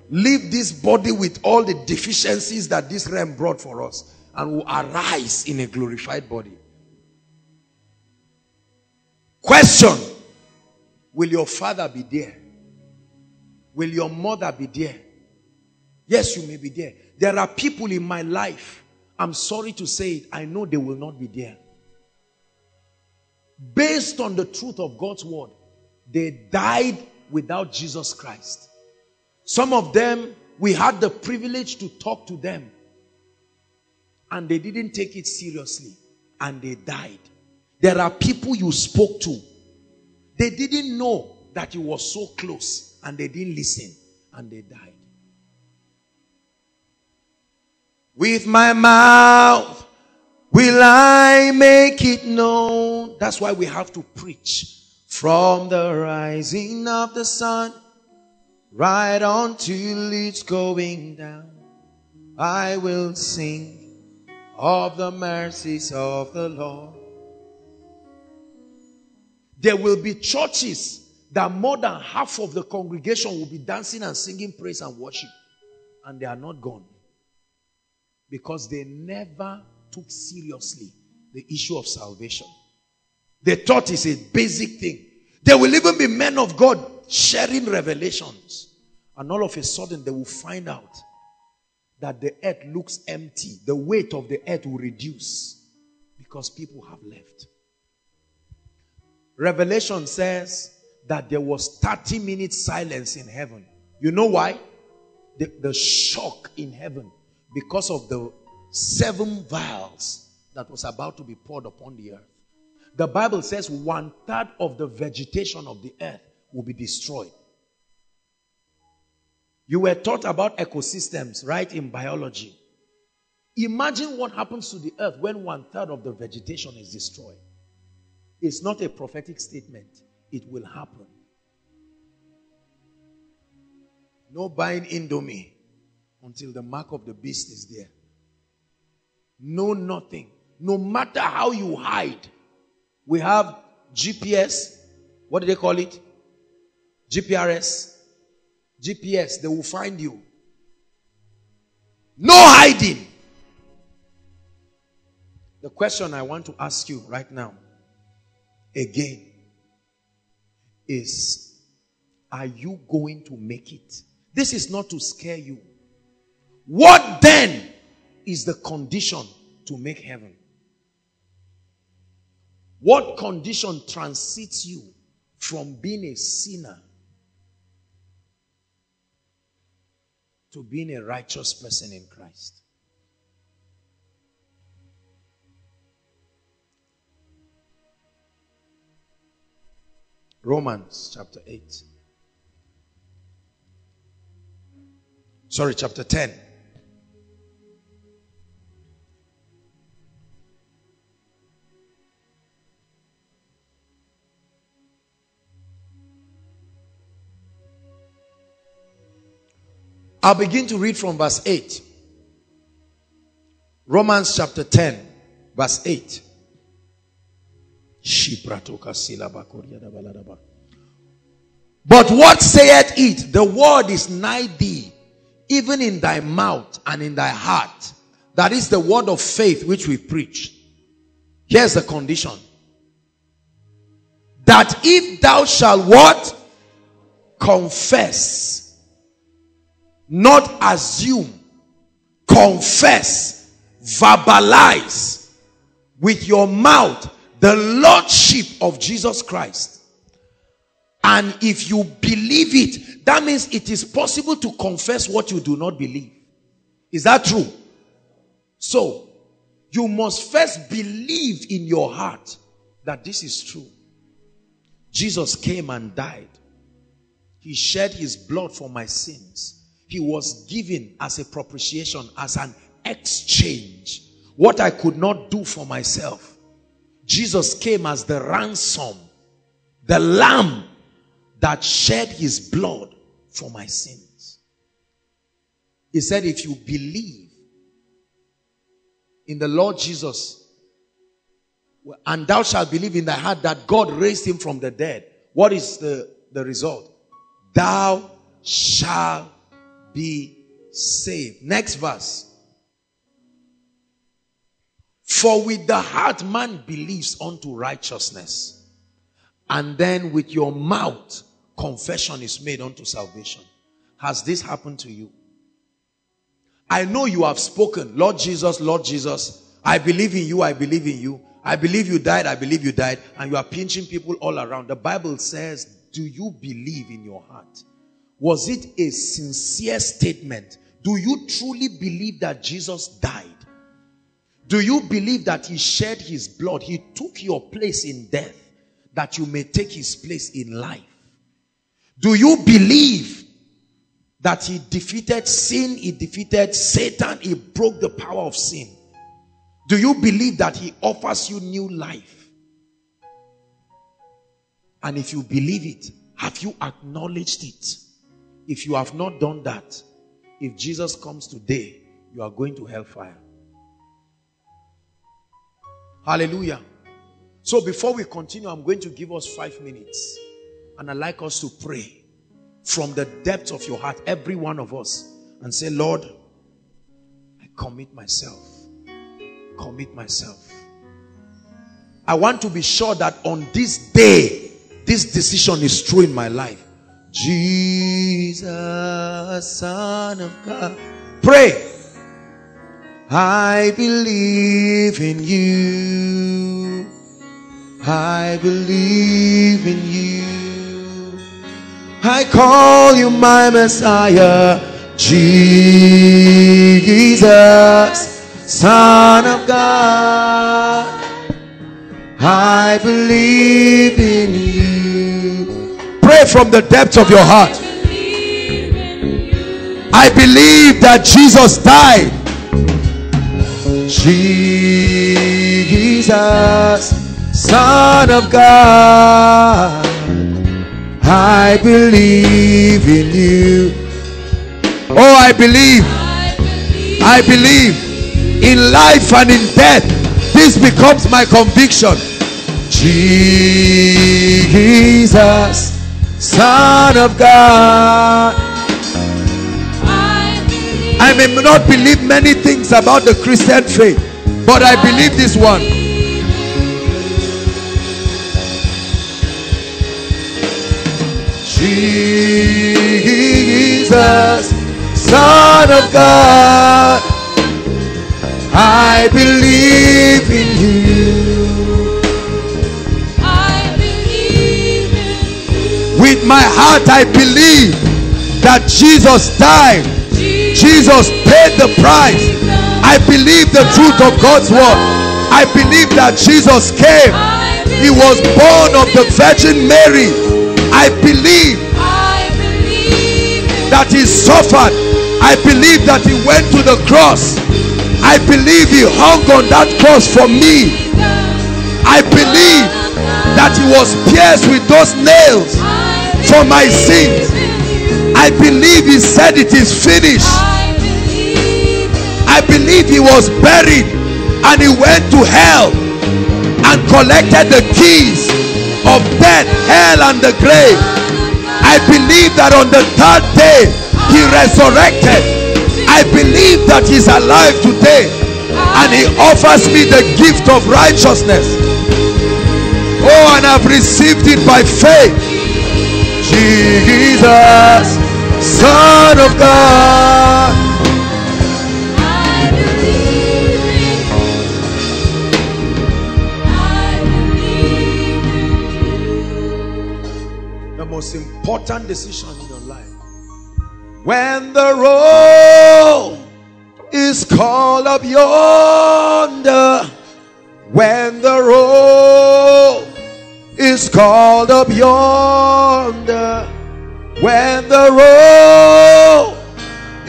Leave this body with all the deficiencies that this realm brought for us. And will arise in a glorified body. Question. Will your father be there? Will your mother be there? Yes, you may be there. There are people in my life. I'm sorry to say it. I know they will not be there. Based on the truth of God's word, they died without Jesus Christ. Some of them, we had the privilege to talk to them. And they didn't take it seriously. And they died. There are people you spoke to. They didn't know that you were so close. And they didn't listen. And they died. With my mouth will I make it known. That's why we have to preach. From the rising of the sun, right until it's going down, I will sing of the mercies of the Lord. There will be churches that more than half of the congregation will be dancing and singing praise and worship. And they are not gone. Because they never took seriously the issue of salvation. They thought it's a basic thing. There will even be men of God sharing revelations. And all of a sudden they will find out that the earth looks empty. The weight of the earth will reduce because people have left. Revelation says that there was 30 minutes silence in heaven. You know why? The shock in heaven because of the 7 vials that was about to be poured upon the earth. The Bible says 1/3 of the vegetation of the earth will be destroyed. You were taught about ecosystems, right, in biology. Imagine what happens to the earth when 1/3 of the vegetation is destroyed. It's not a prophetic statement. It will happen. No buying Indomie until the mark of the beast is there. No nothing. No matter how you hide. We have GPS. What do they call it? GPRS. GPS. They will find you. No hiding. The question I want to ask you right now, again, is, are you going to make it? This is not to scare you. What then is the condition to make heaven? What condition transits you from being a sinner to being a righteous person in Christ? Romans chapter 8. Sorry, chapter 10. I'll begin to read from verse 8. Romans chapter 10, verse 8. But what saith it? The word is nigh thee, even in thy mouth and in thy heart. That is the word of faith which we preach. Here's the condition. That if thou shalt what? Confess. Not assume, confess, verbalize with your mouth the Lordship of Jesus Christ And if you believe it, that means it is possible to confess what you do not believe. Is that true? So, you must first believe in your heart that this is true. Jesus came and died. He shed his blood for my sins. He was given as a propitiation, as an exchange. What I could not do for myself. Jesus came as the ransom, the lamb that shed his blood for my sins. He said, if you believe in the Lord Jesus, and thou shalt believe in thy heart that God raised him from the dead, what is the result? Thou shalt be saved. Next verse. For with the heart man believes unto righteousness, and then with your mouth confession is made unto salvation. Has this happened to you? I know you have spoken, Lord Jesus, Lord Jesus, I believe in you, I believe in you. I believe you died, I believe you died. And you are pinching people all around. The Bible says, do you believe in your heart? Was it a sincere statement? Do you truly believe that Jesus died? Do you believe that he shed his blood? He took your place in death, that you may take his place in life. Do you believe that he defeated sin? He defeated Satan. He broke the power of sin. Do you believe that he offers you new life? And if you believe it, have you acknowledged it? If you have not done that, if Jesus comes today, you are going to hellfire. Hallelujah. So before we continue, I'm going to give us 5 minutes. And I'd like us to pray from the depths of your heart, every one of us, and say, Lord, I commit myself. Commit myself. I want to be sure that on this day, this decision is true in my life. Jesus, Son of God. Pray. I believe in you. I believe in you. I call you my Messiah. Jesus, Son of God, I believe in you. Pray from the depths of your heart. I believe that Jesus died. Jesus, Son of God, I believe in you. Oh, I believe. I believe. In life and in death, this becomes my conviction. Jesus, Son of God. I may not believe many things about the Christian faith, but I believe this one. Jesus, Son of God. I believe in you. I believe in you. With my heart I believe that Jesus died. Jesus paid the price. I believe the truth of God's word. I believe that Jesus came. He was born of the Virgin Mary. I believe that he suffered. I believe that he went to the cross. I believe he hung on that cross for me. I believe that he was pierced with those nails for my sins. I believe he said it is finished. I believe he was buried and he went to hell and collected the keys of death, hell and the grave. I believe that on the third day he resurrected. I believe that he's alive today and he offers me the gift of righteousness. Oh, and I've received it by faith. Jesus, Son of God. I believe in you. I believe in you. Number most important decision in your life. When the roll is called up yonder, when the roll is called up yonder, when the roll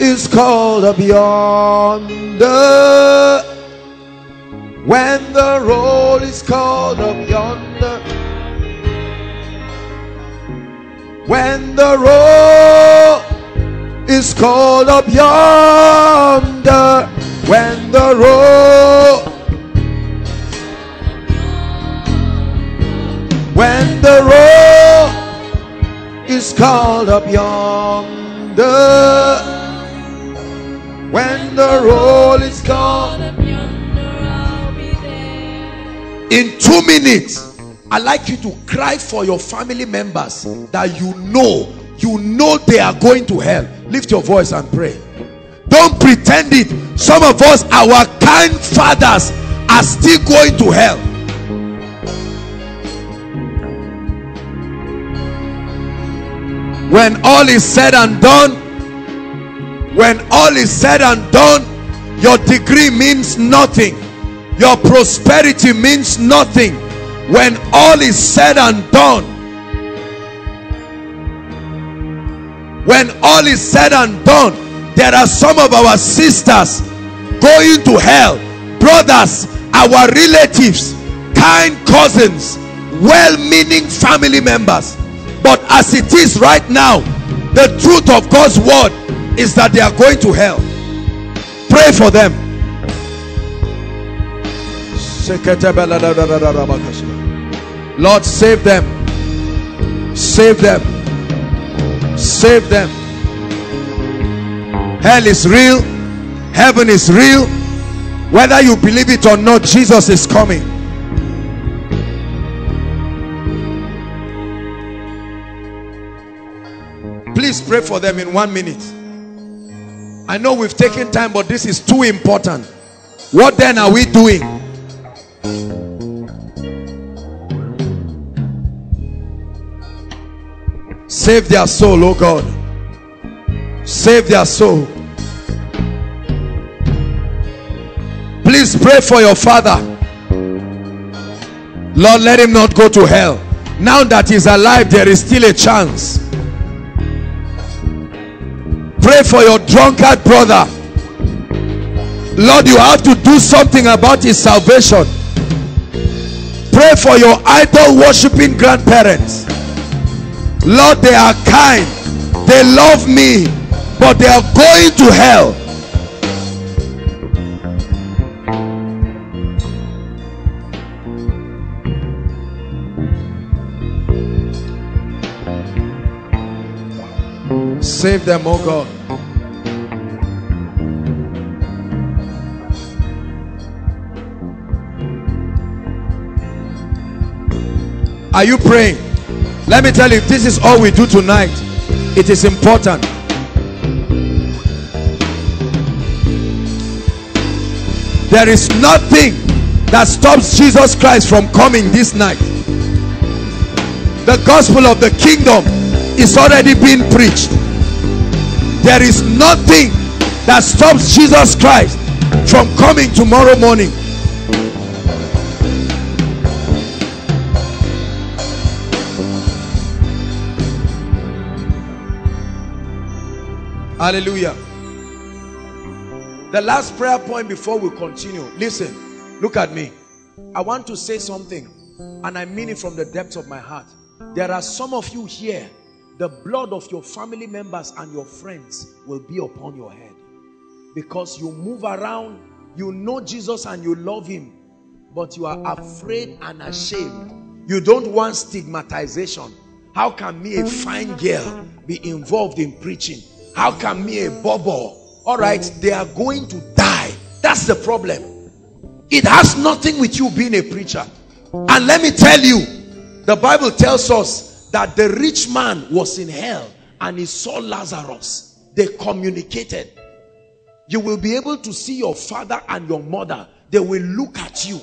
is called up yonder, when the roll is called up yonder, when the roll is called up yonder, when the roll, when the roll is called up yonder, when the roll is called up yonder, I'll be there. In 2 minutes, I'd like you to cry for your family members that you know they are going to hell. Lift your voice and pray. Don't pretend it. Some of us, our kind fathers are still going to hell. When all is said and done, when all is said and done, your degree means nothing, your prosperity means nothing. When all is said and done, when all is said and done, there are some of our sisters going to hell, brothers, our relatives, kind cousins, well-meaning family members. But as it is right now, the truth of God's word is that they are going to hell. Pray for them. Lord, save them. Save them. Save them. Hell is real. Heaven is real. Whether you believe it or not, Jesus is coming. Please pray for them in 1 minute. I know we've taken time, but this is too important. What then are we doing? Save their soul, oh God. Save their soul. Please pray for your father. Lord, let him not go to hell. Now that he's alive, there is still a chance. Pray for your drunkard brother. Lord, you have to do something about his salvation. Pray for your idol worshiping grandparents. Lord, they are kind, they love me, but they are going to hell. Save them, oh God. Are you praying? Let me tell you, if this is all we do tonight, it is important. There is nothing that stops Jesus Christ from coming this night. The gospel of the kingdom is already being preached. There is nothing that stops Jesus Christ from coming tomorrow morning. Hallelujah. The last prayer point before we continue. Listen, look at me. I want to say something, and I mean it from the depths of my heart. There are some of you here, the blood of your family members and your friends will be upon your head. Because you move around, you know Jesus and you love him, but you are afraid and ashamed. You don't want stigmatization. How can me, a fine girl, be involved in preaching? How can me, a bubble? All right, they are going to die. That's the problem. It has nothing with you being a preacher. And let me tell you, the Bible tells us that the rich man was in hell and he saw Lazarus. They communicated. You will be able to see your father and your mother. They will look at you.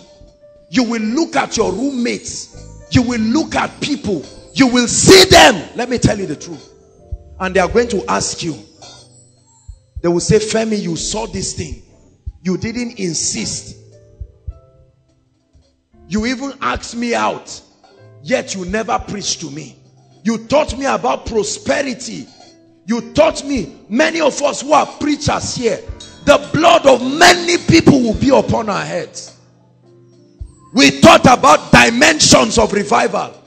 You will look at your roommates. You will look at people. You will see them. Let me tell you the truth. And they are going to ask you. They will say, Femi, you saw this thing. You didn't insist. You even asked me out. Yet you never preached to me. You taught me about prosperity. You taught me. Many of us who are preachers here, the blood of many people will be upon our heads. We taught about dimensions of revival.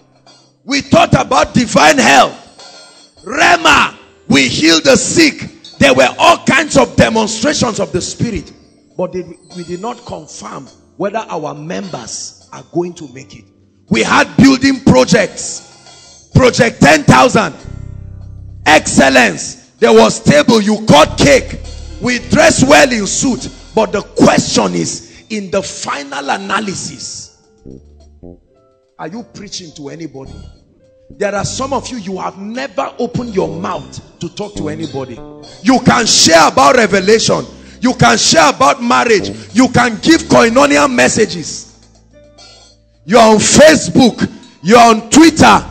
We taught about divine health. Rema, we heal the sick. There were all kinds of demonstrations of the Spirit. But we did not confirm whether our members are going to make it. We had building projects. Project 10,000. Excellence. There was table. You cut cake. We dress well in suit. But the question is, in the final analysis, are you preaching to anybody? There are some of you, you have never opened your mouth to talk to anybody. You can share about revelation. You can share about marriage. You can give koinonia messages. You are on Facebook. You are on Twitter.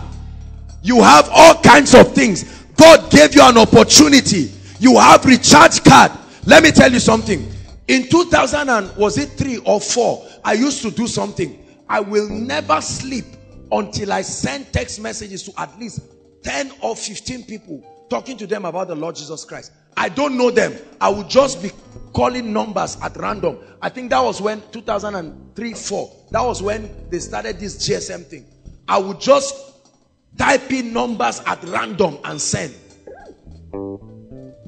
You have all kinds of things. God gave you an opportunity. You have recharge card. Let me tell you something. In 2003 or 4, I used to do something. I will never sleep until I send text messages to at least 10 or 15 people, talking to them about the Lord Jesus Christ. I don't know them. I would just be calling numbers at random. I think that was when 2003-4. That was when they started this GSM thing. I would just type in numbers at random and send.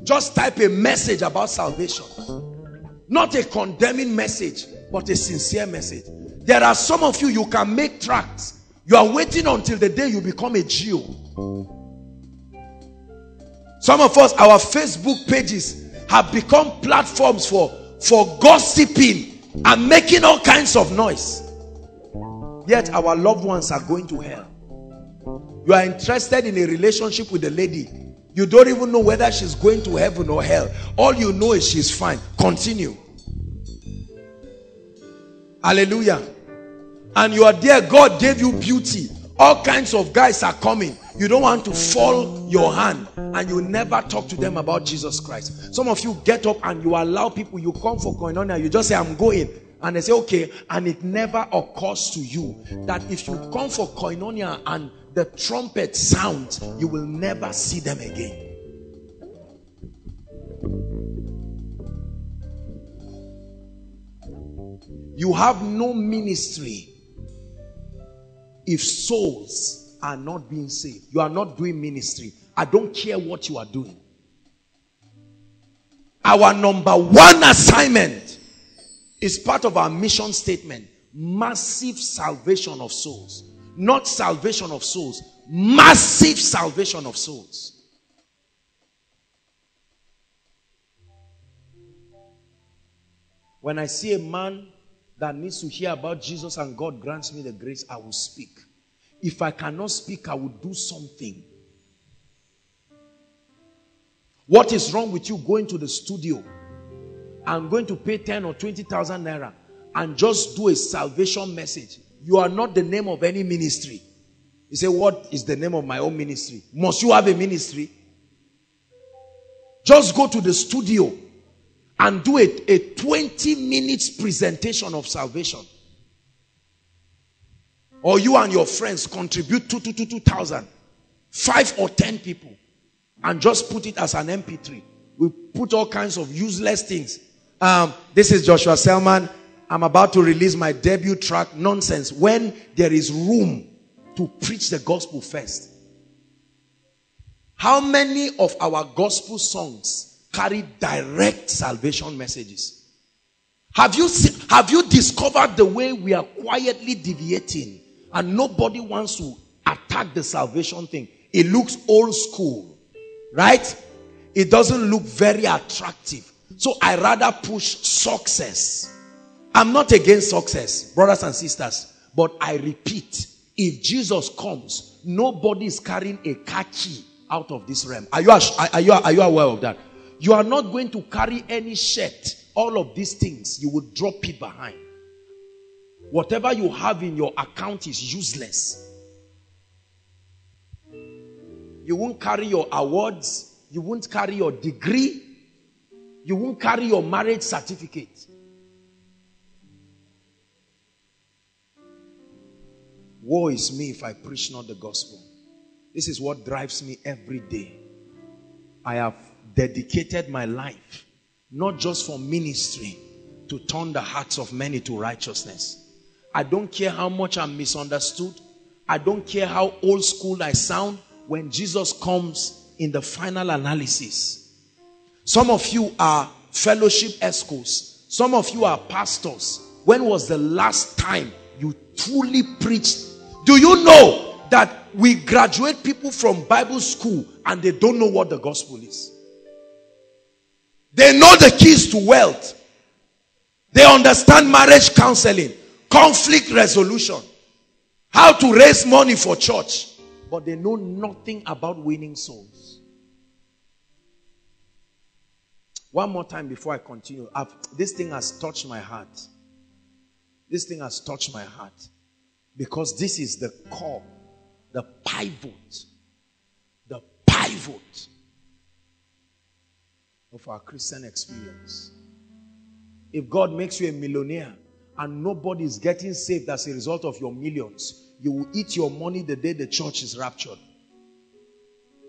Just type a message about salvation. Not a condemning message, but a sincere message. There are some of you, you can make tracts. You are waiting until the day you become a Jew. Some of us, our Facebook pages have become platforms for gossiping and making all kinds of noise. Yet our loved ones are going to hell. You are interested in a relationship with a lady. You don't even know whether she's going to heaven or hell. All you know is she's fine. Continue. Hallelujah. And you are there. God gave you beauty. All kinds of guys are coming. You don't want to fall your hand, and you never talk to them about Jesus Christ. Some of you get up and you allow people, you come for koinonia, you just say, I'm going. And they say, okay. And it never occurs to you that if you come for koinonia and the trumpet sounds, you will never see them again. You have no ministry if souls are not being saved. You are not doing ministry. I don't care what you are doing. Our number one assignment is part of our mission statement. Massive salvation of souls. Not salvation of souls. Massive salvation of souls. When I see a man that needs to hear about Jesus and God grants me the grace, I will speak. If I cannot speak, I will do something. What is wrong with you going to the studio? I'm going to pay 10 or 20,000 naira and just do a salvation message. You are not the name of any ministry. You say, what is the name of my own ministry? Must you have a ministry? Just go to the studio and do a 20 minutes presentation of salvation. Or you and your friends contribute 2,000, 5 or 10 people, and just put it as an MP3. We put all kinds of useless things. This is Joshua Selman. I'm about to release my debut track. Nonsense. When there is room to preach the gospel first. How many of our gospel songs carry direct salvation messages? Have you discovered the way we are quietly deviating? And nobody wants to attack the salvation thing. It looks old school, right? It doesn't look very attractive. So I rather push success. I'm not against success, brothers and sisters. But I repeat, if Jesus comes, nobody is carrying a car key out of this realm. Are you aware of that? You are not going to carry any shirt. All of these things, you will drop it behind. Whatever you have in your account is useless. You won't carry your awards. You won't carry your degree. You won't carry your marriage certificate. Woe is me if I preach not the gospel. This is what drives me every day. I have dedicated my life, not just for ministry, to turn the hearts of many to righteousness. I don't care how much I'm misunderstood. I don't care how old school I sound. When Jesus comes in the final analysis, some of you are fellowship eschos. Some of you are pastors. When was the last time you truly preached? Do you know that we graduate people from Bible school and they don't know what the gospel is? They know the keys to wealth. They understand marriage counseling, conflict resolution, how to raise money for church, but they know nothing about winning souls. One more time before I continue. This thing has touched my heart. This thing has touched my heart because this is the core, the pivot, of our Christian experience. If God makes you a millionaire and nobody is getting saved as a result of your millions, you will eat your money the day the church is raptured.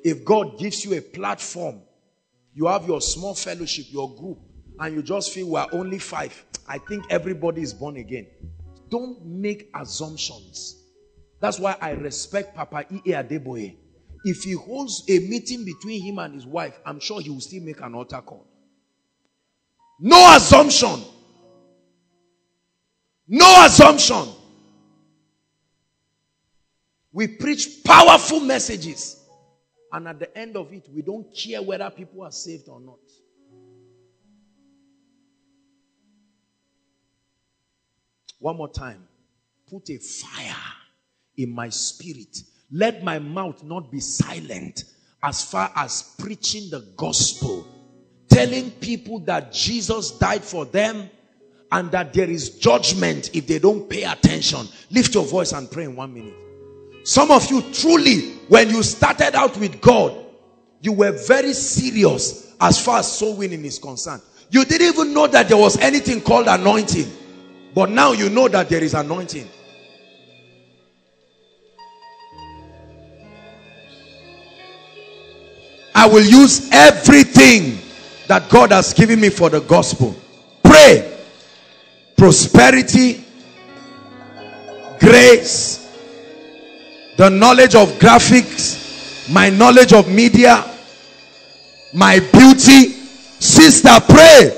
If God gives you a platform, you have your small fellowship, your group, and you just feel we are only 5. I think everybody is born again. Don't make assumptions. That's why I respect Papa E.A. Adeboye. If he holds a meeting between him and his wife, I'm sure he will still make an altar call. No assumption. No assumption. We preach powerful messages, and at the end of it, we don't care whether people are saved or not. One more time. Put a fire in my spirit. Let my mouth not be silent as far as preaching the gospel, telling people that Jesus died for them and that there is judgment if they don't pay attention. Lift your voice and pray in 1 minute. Some of you truly, when you started out with God, you were very serious as far as soul winning is concerned. You didn't even know that there was anything called anointing. But now you know that there is anointing. I will use everything that God has given me for the gospel. Pray. Prosperity, grace, the knowledge of graphics, my knowledge of media, my beauty. Sister, pray.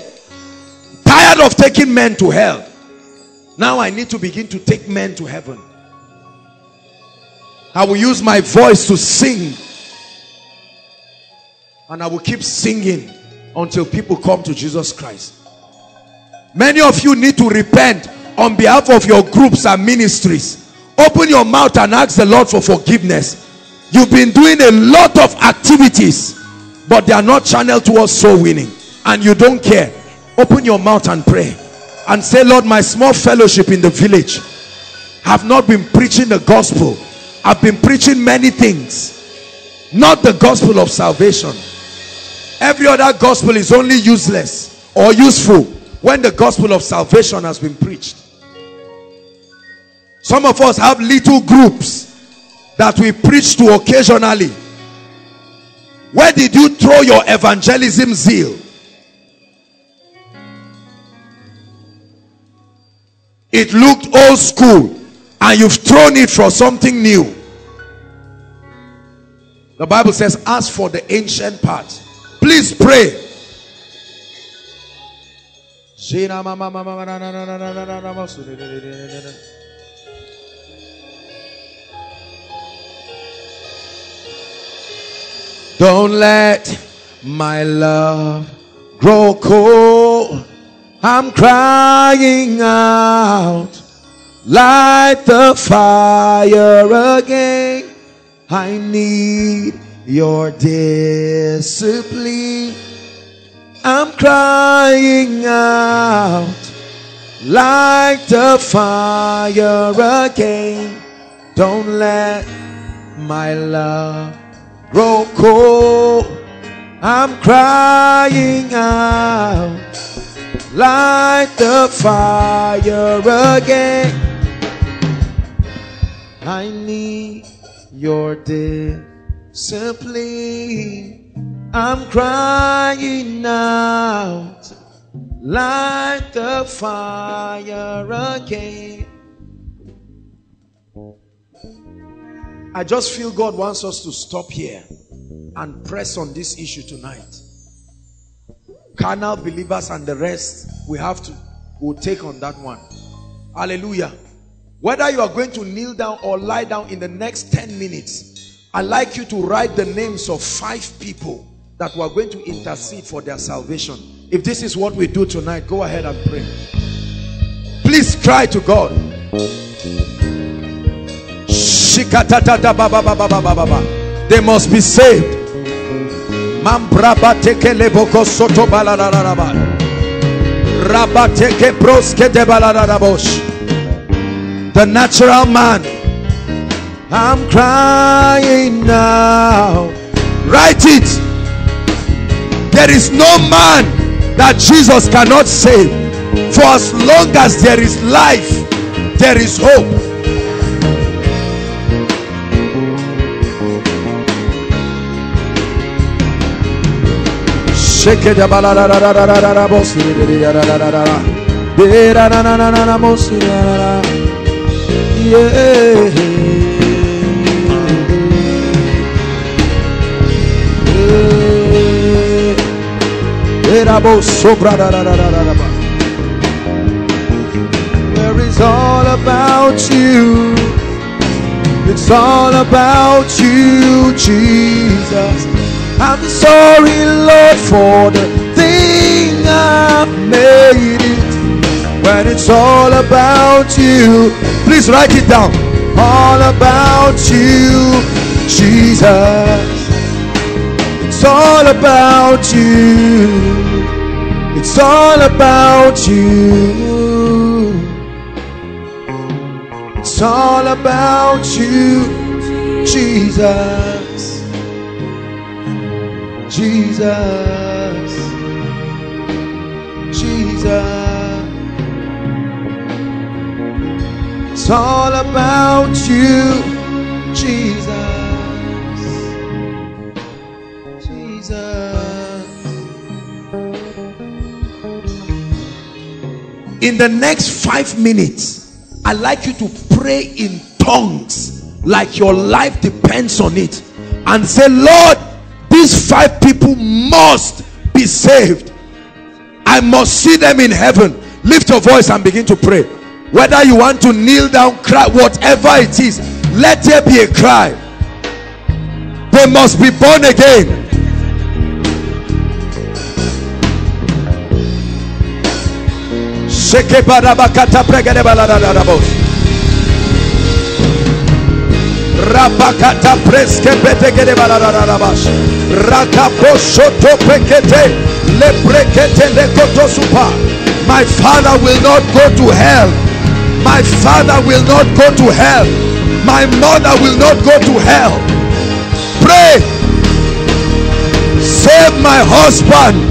Tired of taking men to hell. Now I need to begin to take men to heaven. I will use my voice to sing. And I will keep singing until people come to Jesus Christ. Many of you need to repent on behalf of your groups and ministries. Open your mouth and ask the Lord for forgiveness. You've been doing a lot of activities, but they are not channeled towards soul winning, and you don't care. Open your mouth and pray and say, Lord, my small fellowship in the village have not been preaching the gospel. I've been preaching many things, not the gospel of salvation. Every other gospel is only useless or useful when the gospel of salvation has been preached. Some of us have little groups that we preach to occasionally. Where did you throw your evangelism zeal? It looked old school and you've thrown it for something new. The Bible says, ask for the ancient part. Please pray. Don't let my love grow cold. I'm crying out. Light the fire again. I need your discipline. I'm crying out, like the fire again. Don't let my love grow cold. I'm crying out, light the fire again. I need your discipline. I'm crying out, light the fire again. I just feel God wants us to stop here and press on this issue tonight. Carnal believers and the rest, we'll take on that one. Hallelujah. Whether you are going to kneel down or lie down in the next 10 minutes, I'd like you to write the names of 5 people that we are going to intercede for their salvation. If this is what we do tonight, go ahead and pray. Please cry to God. They must be saved. The natural man, I'm crying now. Write it. There is no man that Jesus cannot save. For as long as there is life, there is hope. Where it's all about you. It's all about you, Jesus. I'm sorry, Lord, for the thing I've made it. When it's all about you, please write it down. All about you, Jesus. It's all about you. It's all about you. It's all about you, Jesus. Jesus, Jesus, it's all about you, Jesus, Jesus. In the next 5 minutes, I'd like you to pray in tongues like your life depends on it and say, Lord, these 5 people must be saved. I must see them in heaven. Lift your voice and begin to pray. Whether you want to kneel down, cry, whatever it is, let there be a cry. They must be born again. Rabakata preske petekere balararabash. Rakaposhoto pekete leprekete lekotosupa. My father will not go to hell. My father will not go to hell. My mother will not go to hell. Pray. Save my husband.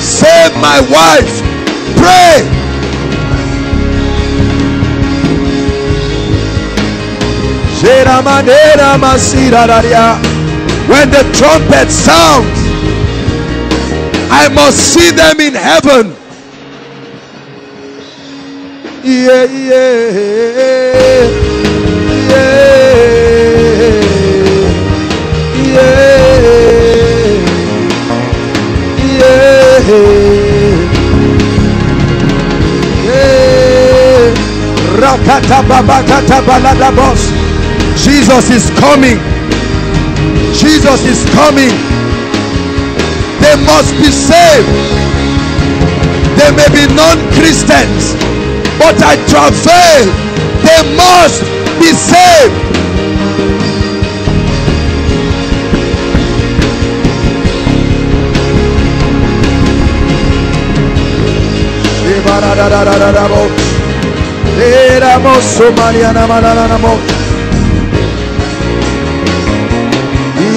Save my wife. Pray. When the trumpet sounds, I must see them in heaven. Yeah, yeah, yeah, yeah, yeah. Rakata babakata baladabos. Jesus is coming. Jesus is coming. They must be saved. They may be non-Christians, but I travail. They must be saved.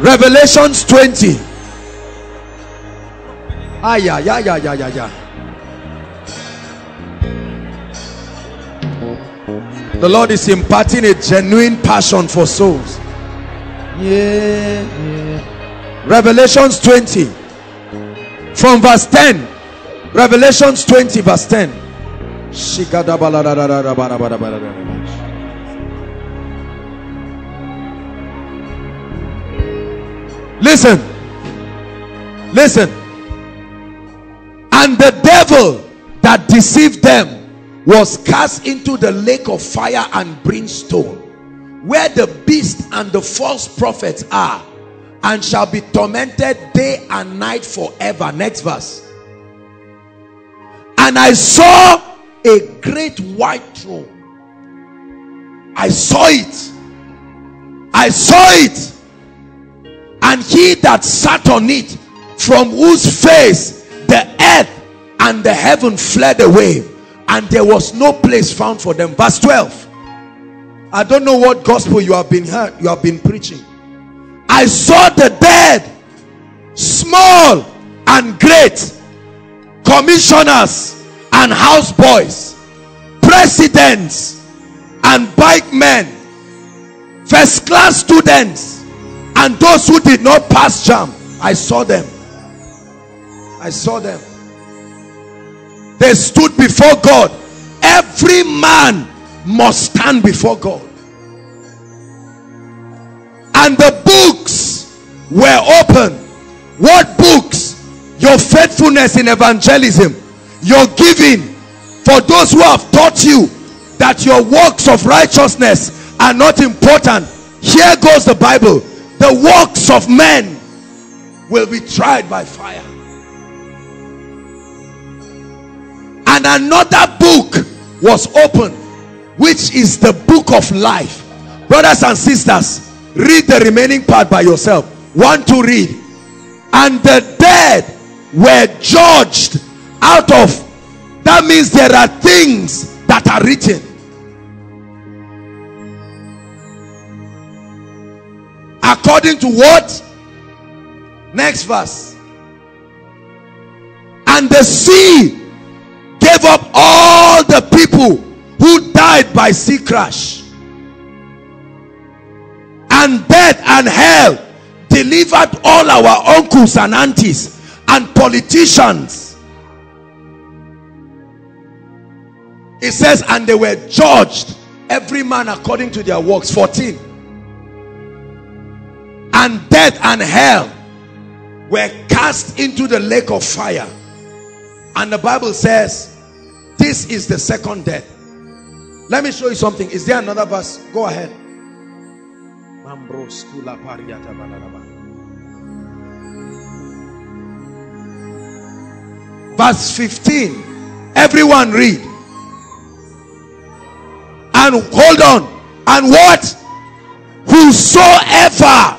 Revelations 20. The Lord is imparting a genuine passion for souls. Revelations 20 from verse 10. Revelations 20 verse 10. Listen, listen. And the devil that deceived them was cast into the lake of fire and brimstone, where the beast and the false prophets are, and shall be tormented day and night forever. Next verse. And I saw a great white throne. I saw it. I saw it. And he that sat on it, from whose face the earth and the heaven fled away, and there was no place found for them. Verse 12. I don't know what gospel you have been heard, you have been preaching. I saw the dead, small and great, commissioners and houseboys, presidents and bike men, first class students, and those who did not pass jam. I saw them. I saw them. They stood before God. Every man must stand before God. And the books were open. What books? Your faithfulness in evangelism, your giving, for those who have taught you that your works of righteousness are not important. Here goes the Bible. The works of men will be tried by fire. And another book was opened, which is the book of life. Brothers and sisters, read the remaining part by yourself. 1, 2, read. And the dead were judged out of, that means there are things that are written. According to what? Next verse. And the sea gave up all the people who died by sea crash. And death and hell delivered all our uncles and aunties and politicians. It says, and they were judged, every man according to their works. 14. And death and hell were cast into the lake of fire. And the Bible says, this is the second death. Let me show you something. Is there another verse? Go ahead. Verse 15. Everyone read. And hold on. And what? Whosoever.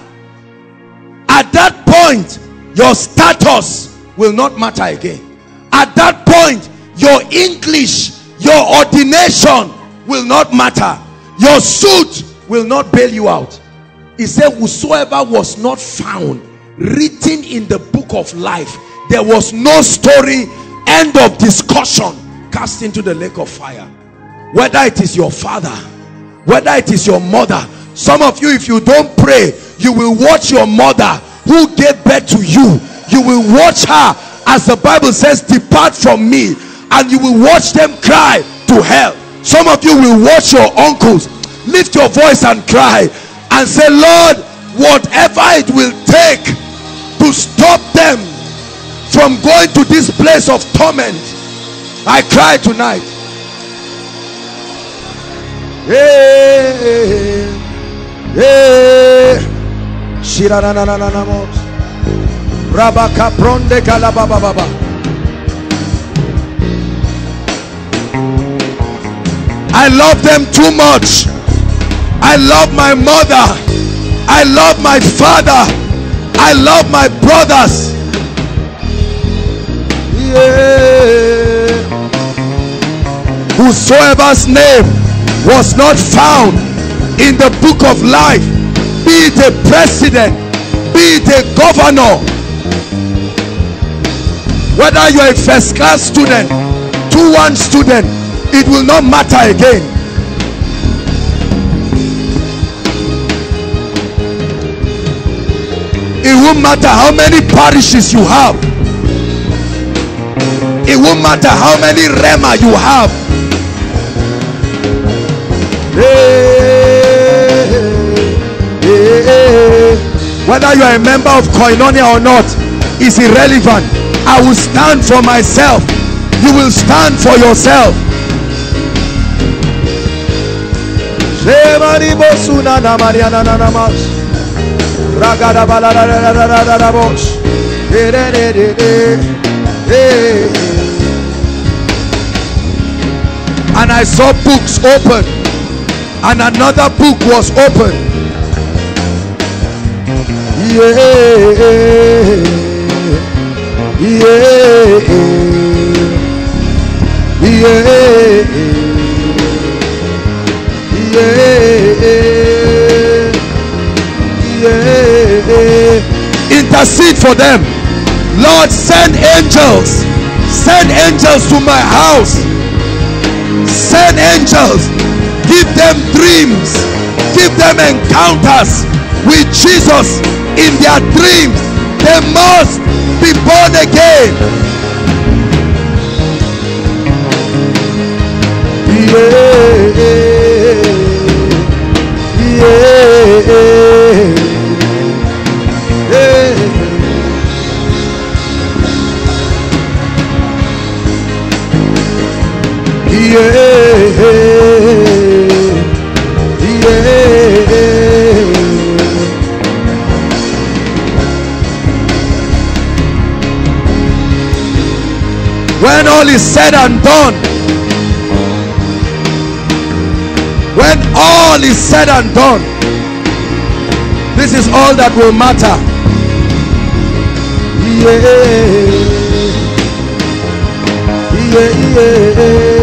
At that point, your status will not matter again. At that point, your English, your ordination will not matter. Your suit will not bail you out. He said, whosoever was not found written in the book of life, there was no story, end of discussion, cast into the lake of fire. Whether it is your father, whether it is your mother. Some of you, if you don't pray, you will watch your mother who gave birth to you. You will watch her, as the Bible says, depart from me. And you will watch them cry to hell. Some of you will watch your uncles. Lift your voice and cry and say, Lord, whatever it will take to stop them from going to this place of torment, I cry tonight. Hey, hey, hey. I love them too much. I love my mother. I love my father. I love my brothers. Yeah. Whosoever's name was not found in the book of life, be it a president, be it a governor, whether you're a first class student, 2-1 student, it will not matter again. It won't matter how many parishes you have. It won't matter how many Rema you have. Whether you are a member of Koinonia or not is irrelevant. I will stand for myself. You will stand for yourself. And I saw books open, and another book was open. Yeah, yeah, yeah, yeah, yeah. Intercede for them, Lord. Send angels. Send angels to my house. Send angels. Give them dreams. Give them encounters with Jesus in their dreams. They must be born again. Yeah. Yeah. Yeah. Yeah, yeah, when all is said and done, when all is said and done, this is all that will matter. Yeah, yeah, yeah.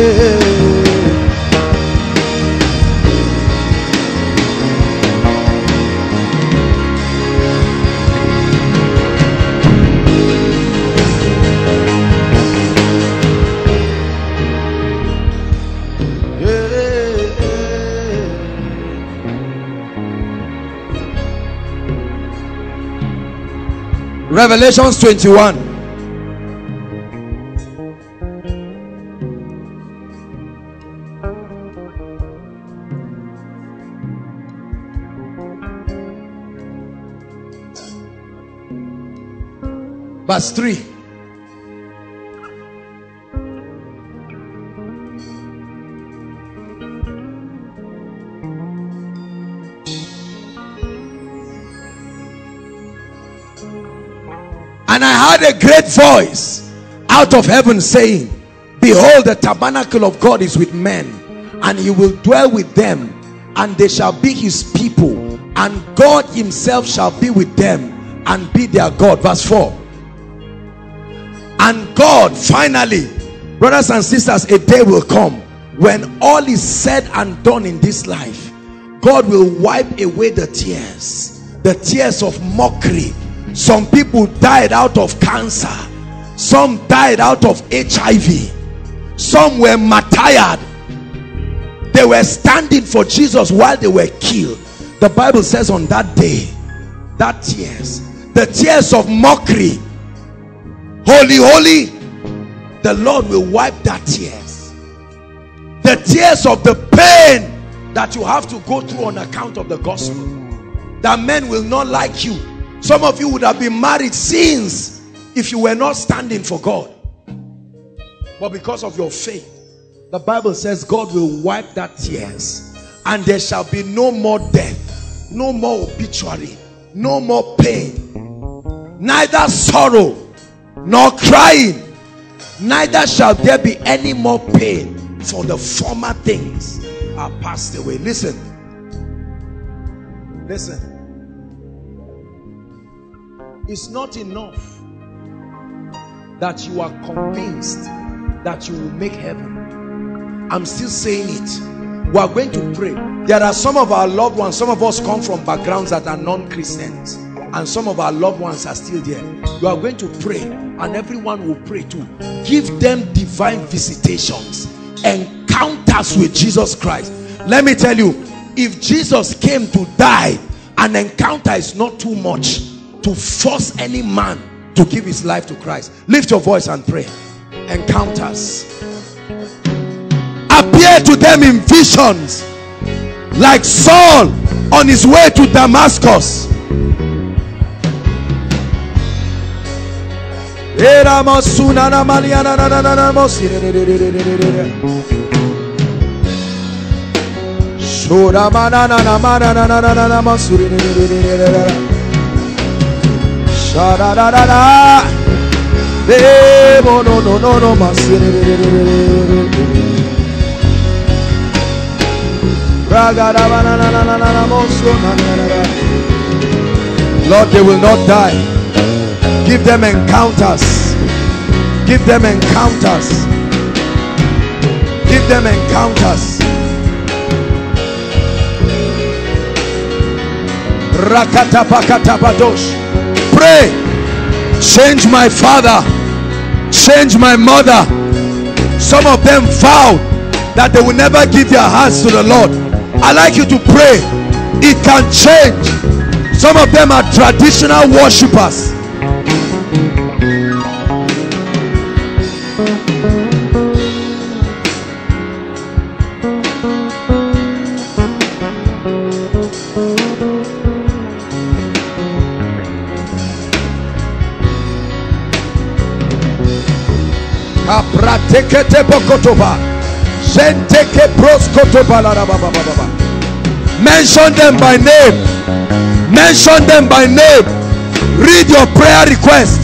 Revelations 21. Verse 3. And I heard a great voice out of heaven saying, behold, the tabernacle of God is with men, and he will dwell with them, and they shall be his people, and God himself shall be with them and be their God. Verse 4. And God, finally, brothers and sisters, a day will come when all is said and done in this life. God will wipe away the tears of mockery. Some people died out of cancer. Some died out of HIV. Some were martyred. They were standing for Jesus while they were killed. The Bible says on that day, that tears, the tears of mockery, holy, holy, the Lord will wipe that tears. The tears of the pain that you have to go through on account of the gospel. That men will not like you. Some of you would have been married since if you were not standing for God. But because of your faith, the Bible says God will wipe that tears, and there shall be no more death, No more obituary, no more pain, neither sorrow nor crying, neither shall there be any more pain, for the former things are passed away. Listen, listen. It's not enough that you are convinced that you will make heaven. I'm still saying it. We are going to pray. There are some of our loved ones, some of us come from backgrounds that are non-Christians, and some of our loved ones are still there. You are going to pray, and everyone will pray too. Give them divine visitations, encounters with Jesus Christ. Let me tell you, if Jesus came to die, an encounter is not too much to force any man to give his life to Christ. Lift your voice and pray. Encounters appear to them in visions, like Saul on his way to Damascus. Lord, they will not die. Give them encounters. Give them encounters. Give them encounters. Rakatapakatapadosh. Pray, change my father, change my mother. Some of them vowed that they will never give their hearts to the Lord. I like you to pray. It can change. Some of them are traditional worshippers. Mention them by name. Mention them by name. Read your prayer request.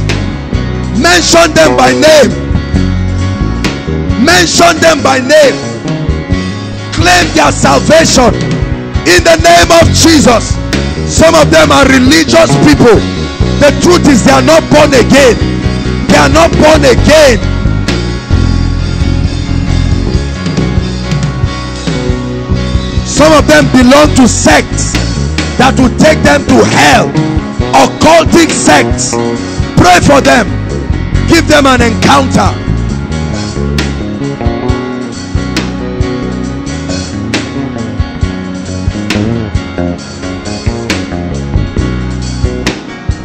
Mention them by name. Mention them by name. Claim their salvation in the name of Jesus. Some of them are religious people. The truth is, they are not born again. They are not born again. Some of them belong to sects that will take them to hell, occultic sects. Pray for them. Give them an encounter.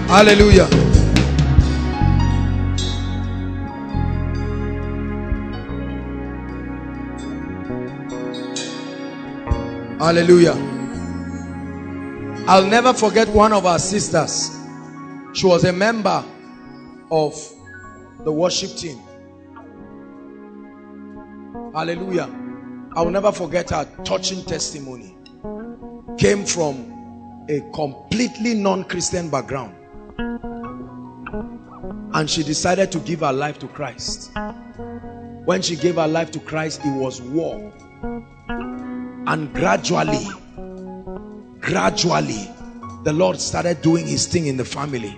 Hallelujah. Hallelujah. I'll never forget one of our sisters. She was a member of the worship team. Hallelujah. I'll never forget her touching testimony. Came from a completely non-Christian background, and she decided to give her life to Christ. When she gave her life to Christ, it was war. And gradually, the Lord started doing his thing in the family.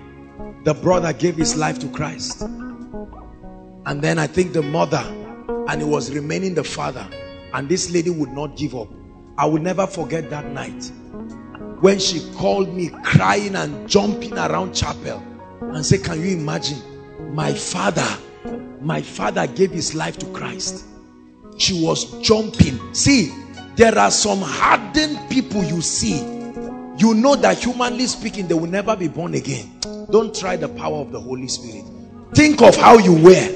The brother gave his life to Christ. And then I think the mother, and it was remaining the father. And this lady would not give up. I will never forget that night when she called me crying and jumping around chapel and said, can you imagine? My father gave his life to Christ. She was jumping. See, there are some hardened people you see. You know that humanly speaking, they will never be born again. Don't try the power of the Holy Spirit. Think of how you were.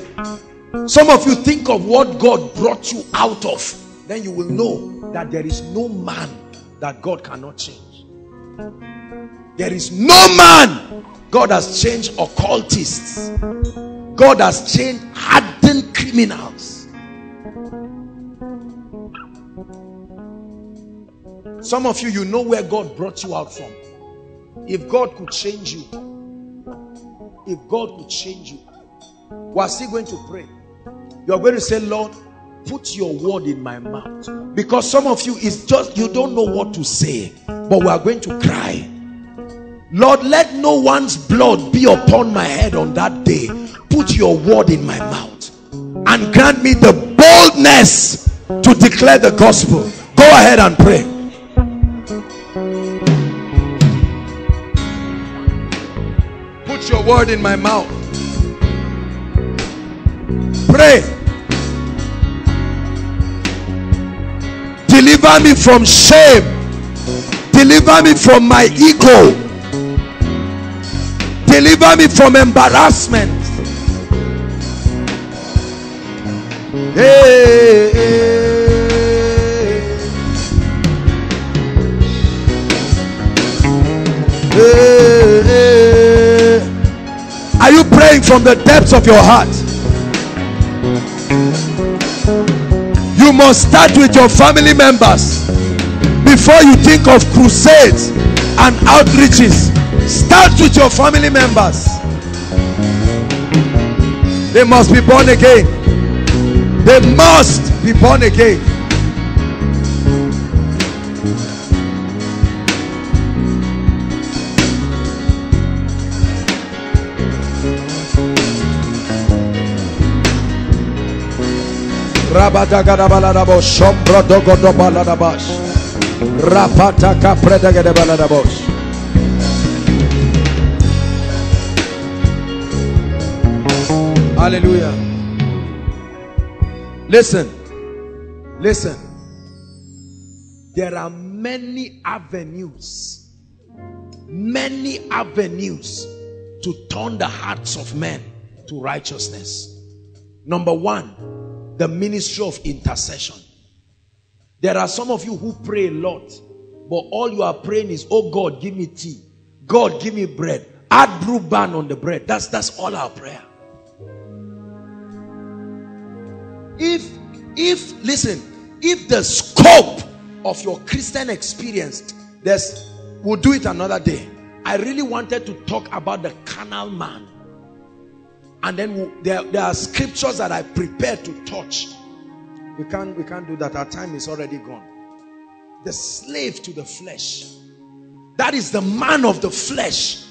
Some of you think of what God brought you out of. Then you will know that there is no man that God cannot change. There is no man. God has changed occultists. God has changed hardened criminals. Some of you, you know where God brought you out from. If God could change you, if God could change you, we are still going to pray. You are going to say, Lord, put your word in my mouth. Because some of you, it's just, you don't know what to say. But we are going to cry. Lord, let no one's blood be upon my head on that day. Put your word in my mouth. And grant me the boldness to declare the gospel. Go ahead and pray. Put your word in my mouth. Pray. Deliver me from shame. Deliver me from my ego. Deliver me from embarrassment. Hey, hey, hey, hey. Are you praying from the depths of your heart? You must start with your family members. Before you think of crusades and outreaches, start with your family members. They must be born again. They must be born again. Hallelujah. Listen, listen. There are many avenues to turn the hearts of men to righteousness. Number one, the ministry of intercession. There are some of you who pray a lot, but all you are praying is, oh God, give me tea. God, give me bread. Add brew ban on the bread. That's all our prayer. If the scope of your Christian experience, we'll do it another day. I really wanted to talk about the carnal man. And then there are scriptures that I prepare to touch. We can't do that. Our time is already gone. The slave to the flesh. That is the man of the flesh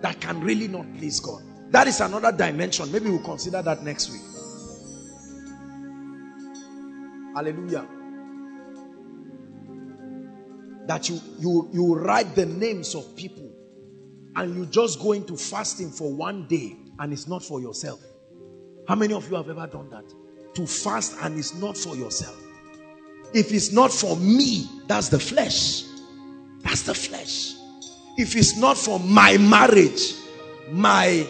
that can really not please God. That is another dimension. Maybe we'll consider that next week. Hallelujah. That you write the names of people and you just go into fasting for one day. And it's not for yourself. How many of you have ever done that? To fast and it's not for yourself. If it's not for me, that's the flesh. That's the flesh. If it's not for my marriage, my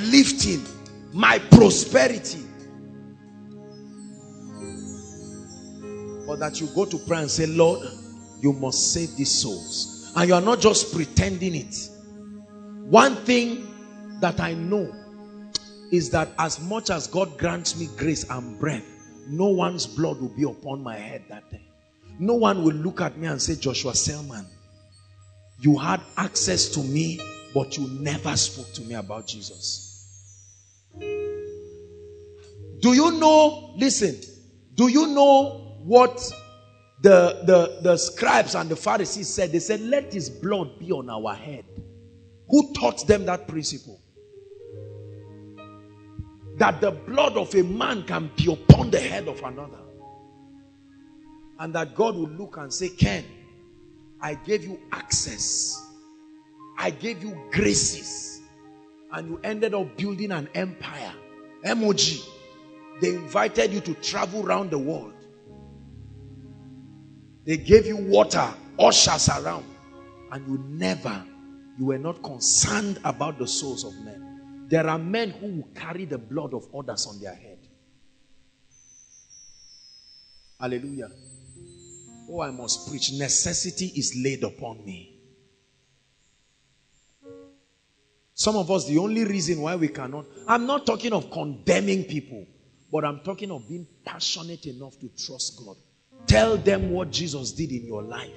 lifting, my prosperity. Or that you go to prayer and say, Lord, you must save these souls. And you are not just pretending it. One thing that I know is that as much as God grants me grace and breath, no one's blood will be upon my head that day. No one will look at me and say, Joshua Selman, you had access to me, but you never spoke to me about Jesus. Do you know, listen, do you know what the scribes and the Pharisees said? They said, let his blood be on our head. Who taught them that principle? That the blood of a man can be upon the head of another. And that God will look and say, Ken, I gave you access. I gave you graces. And you ended up building an empire. M.O.G. They invited you to travel around the world. They gave you water, ushers around. And you were not concerned about the souls of men. There are men who will carry the blood of others on their head. Hallelujah. Oh, I must preach. Necessity is laid upon me. Some of us, the only reason why we cannot... I'm not talking of condemning people, but I'm talking of being passionate enough to trust God. Tell them what Jesus did in your life.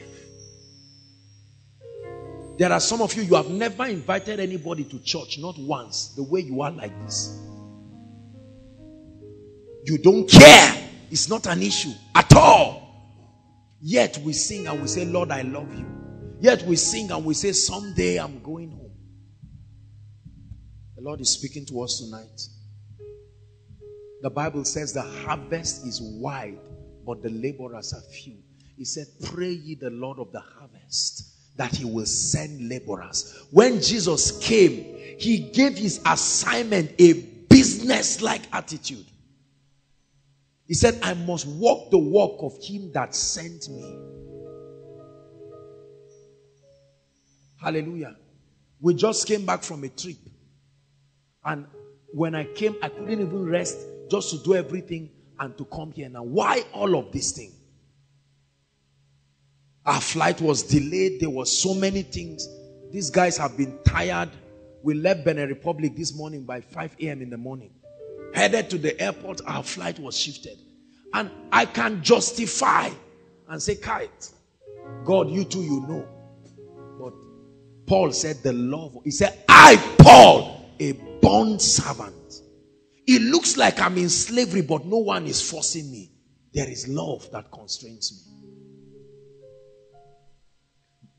There are some of you, you have never invited anybody to church, not once, the way you are like this. You don't care. It's not an issue at all. Yet we sing and we say, Lord, I love you. Yet we sing and we say, someday I'm going home. The Lord is speaking to us tonight. The Bible says the harvest is wide, but the laborers are few. He said, pray ye the Lord of the harvest, that he will send laborers. When Jesus came, he gave his assignment a business-like attitude. He said, I must walk the walk of him that sent me. Hallelujah. We just came back from a trip. And when I came, I couldn't even rest just to do everything and to come here. Now, why all of this thing? Our flight was delayed. There were so many things. These guys have been tired. We left Benin Republic this morning by 5 a.m. in the morning. Headed to the airport, our flight was shifted. And I can justify and say, Kite, God, you too, you know. But Paul said, the love. He said, I, Paul, a bond servant. It looks like I'm in slavery, but no one is forcing me. There is love that constrains me.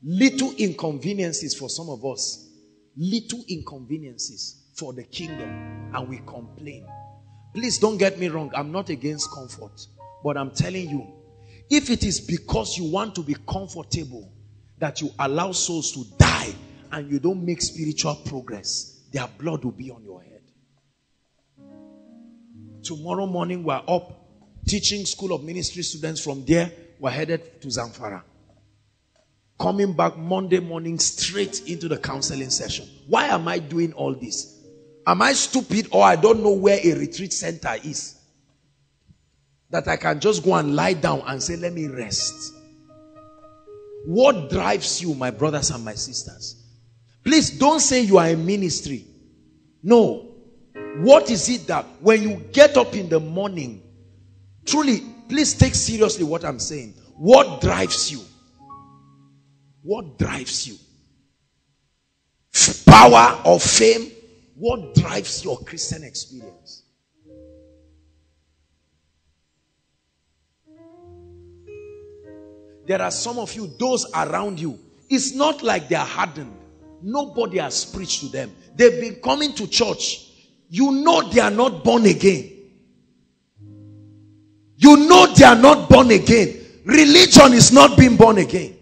Little inconveniences for some of us. Little inconveniences for the kingdom. And we complain. Please don't get me wrong. I'm not against comfort. But I'm telling you, if it is because you want to be comfortable that you allow souls to die and you don't make spiritual progress, their blood will be on your head. Tomorrow morning we're up teaching School of Ministry students. From there, we're headed to Zamfara. Coming back Monday morning straight into the counseling session. Why am I doing all this? Am I stupid, or I don't know where a retreat center is? That I can just go and lie down and say, let me rest. What drives you, my brothers and my sisters? Please don't say you are in ministry. No. What is it that when you get up in the morning, truly, please take seriously what I'm saying. What drives you? What drives you? Power or fame? What drives your Christian experience? There are some of you, those around you, it's not like they are hardened. Nobody has preached to them. They've been coming to church. You know they are not born again. You know they are not born again. Religion is not being born again.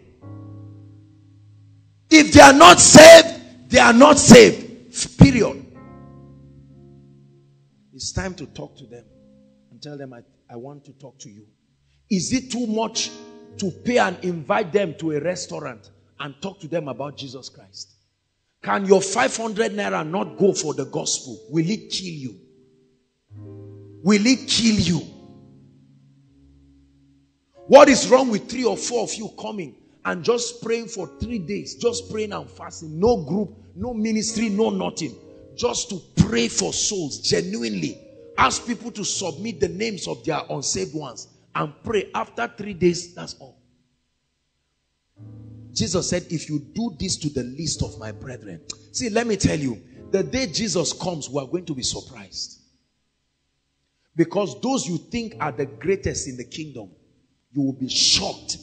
If they are not saved, they are not saved. Period. It's time to talk to them and tell them, I want to talk to you. Is it too much to pay and invite them to a restaurant and talk to them about Jesus Christ? Can your 500 naira not go for the gospel? Will it kill you? Will it kill you? What is wrong with 3 or 4 of you coming and just praying for 3 days, just praying and fasting, no group, no ministry, no nothing, just to pray for souls genuinely? Ask people to submit the names of their unsaved ones and pray. After 3 days, that's all. Jesus said, if you do this to the least of my brethren. See, let me tell you, the day Jesus comes, we are going to be surprised. Because those you think are the greatest in the kingdom, you will be shocked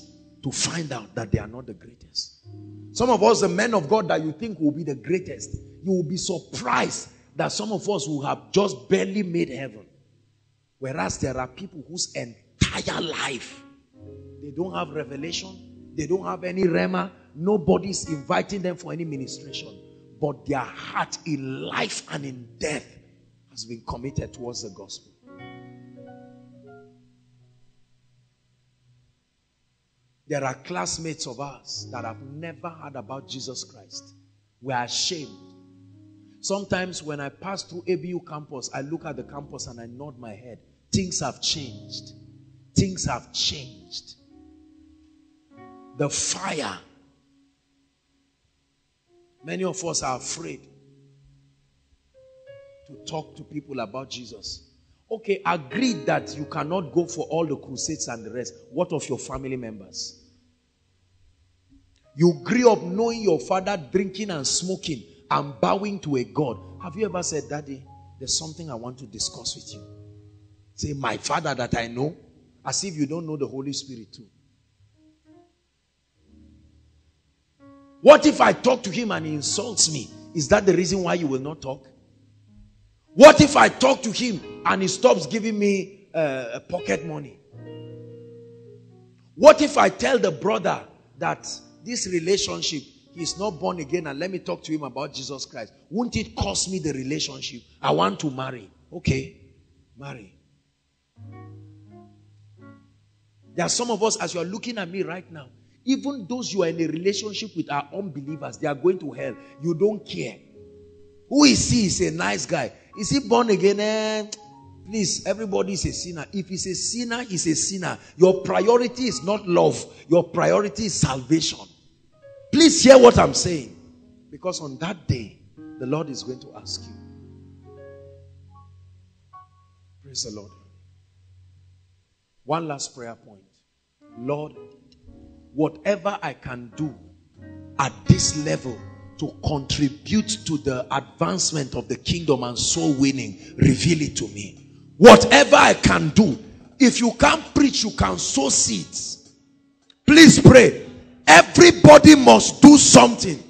to find out that they are not the greatest. Some of us, the men of God that you think will be the greatest, you will be surprised that some of us will have just barely made heaven. Whereas there are people whose entire life, they don't have revelation, they don't have any rhema, nobody's inviting them for any ministration, but their heart in life and in death has been committed towards the gospel. There are classmates of ours that have never heard about Jesus Christ. We are ashamed. Sometimes when I pass through ABU campus, I look at the campus and I nod my head. Things have changed. Things have changed. The fire. Many of us are afraid to talk to people about Jesus. Okay, agreed that you cannot go for all the crusades and the rest. What of your family members? You grew up knowing your father drinking and smoking and bowing to a god. Have you ever said, Daddy, there's something I want to discuss with you? Say, my father that I know, as if you don't know the Holy Spirit too. What if I talk to him and he insults me? Is that the reason why you will not talk? What if I talk to him and he stops giving me pocket money? What if I tell the brother that this relationship, he's not born again and let me talk to him about Jesus Christ? Won't it cost me the relationship? I want to marry. Okay, marry. There are some of us, as you are looking at me right now, even those you are in a relationship with are unbelievers. They are going to hell. You don't care. Who is he? He's a nice guy. Is he born again? Please, everybody is a sinner. If he's a sinner, he's a sinner. Your priority is not love. Your priority is salvation. Please hear what I'm saying. Because on that day, the Lord is going to ask you. Praise the Lord. One last prayer point. Lord, whatever I can do at this level to contribute to the advancement of the kingdom and soul winning, reveal it to me. Whatever I can do. If you can't preach, you can sow seeds. Please pray. Everybody must do something.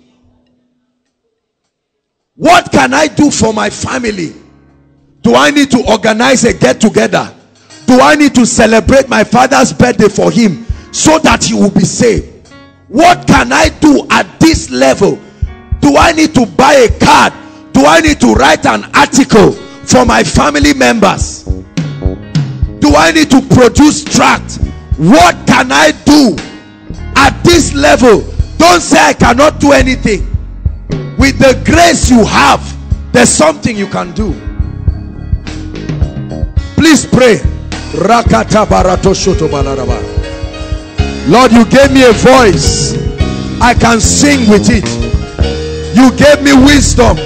What can I do for my family? Do I need to organize a get-together? Do I need to celebrate my father's birthday for him so that he will be saved? What can I do at this level? Do I need to buy a card? Do I need to write an article for my family members? Do I need to produce tract? What can I do at this level? Don't say I cannot do anything. With the grace you have, there's something you can do. Please pray. Rakata barato shoto balaraba. Lord, you gave me a voice. I can sing with it. You gave me wisdom.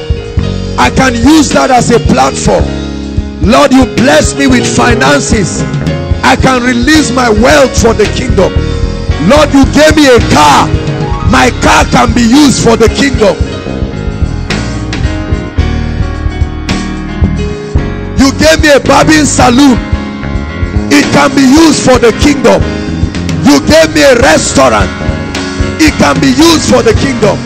I can use that as a platform. Lord, you bless me with finances. I can release my wealth for the kingdom. Lord, you gave me a car. My car can be used for the kingdom. You gave me a barbing saloon. It can be used for the kingdom. You gave me a restaurant. It can be used for the kingdom.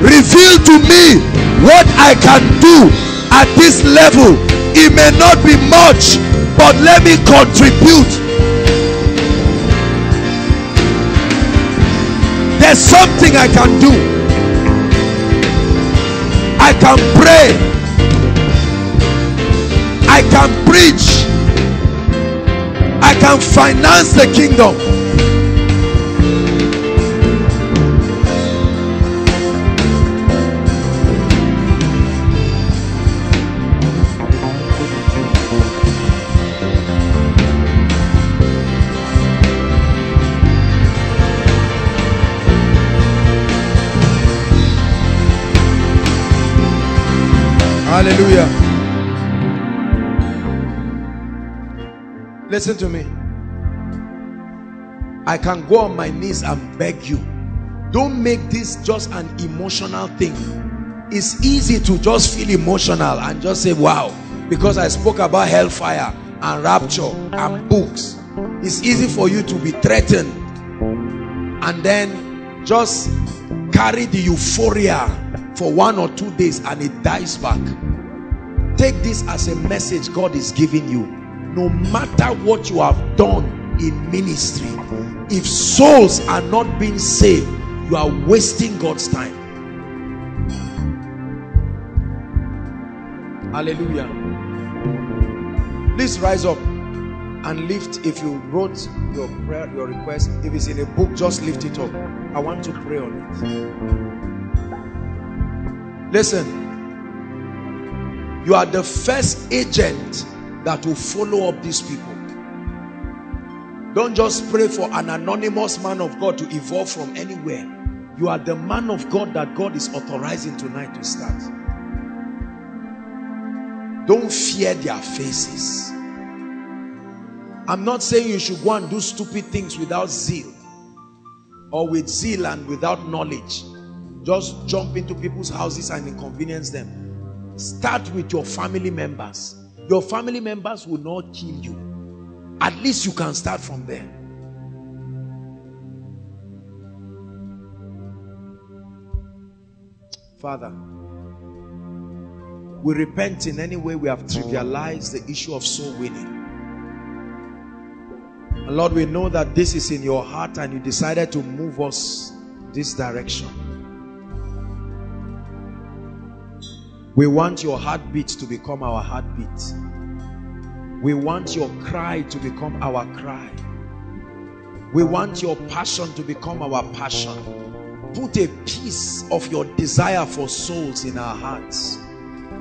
Reveal to me what I can do at this level. It may not be much, but let me contribute. There's something I can do. I can pray. I can preach. I can finance the kingdom. Hallelujah. Listen to me. I can go on my knees and beg you. Don't make this just an emotional thing. It's easy to just feel emotional and just say, wow, because I spoke about hellfire and rapture and books. It's easy for you to be threatened and then just carry the euphoria for 1 or 2 days and it dies back. Take this as a message God is giving you. No matter what you have done in ministry, if souls are not being saved, you are wasting God's time. Hallelujah. Please rise up and lift. If you wrote your prayer, your request, if it's in a book, just lift it up. I want to pray on it. Listen, you are the first agent that will follow up these people. Don't just pray for an anonymous man of God to evolve from anywhere. You are the man of God that God is authorizing tonight to start. Don't fear their faces. I'm not saying you should go and do stupid things without zeal, or with zeal and without knowledge. Just jump into people's houses and inconvenience them. Start with your family members. Your family members will not kill you. At least you can start from there. Father, we repent in any way we have trivialized the issue of soul winning. And Lord, we know that this is in your heart and you decided to move us this direction. We want your heartbeat to become our heartbeat. We want your cry to become our cry. We want your passion to become our passion. Put a piece of your desire for souls in our hearts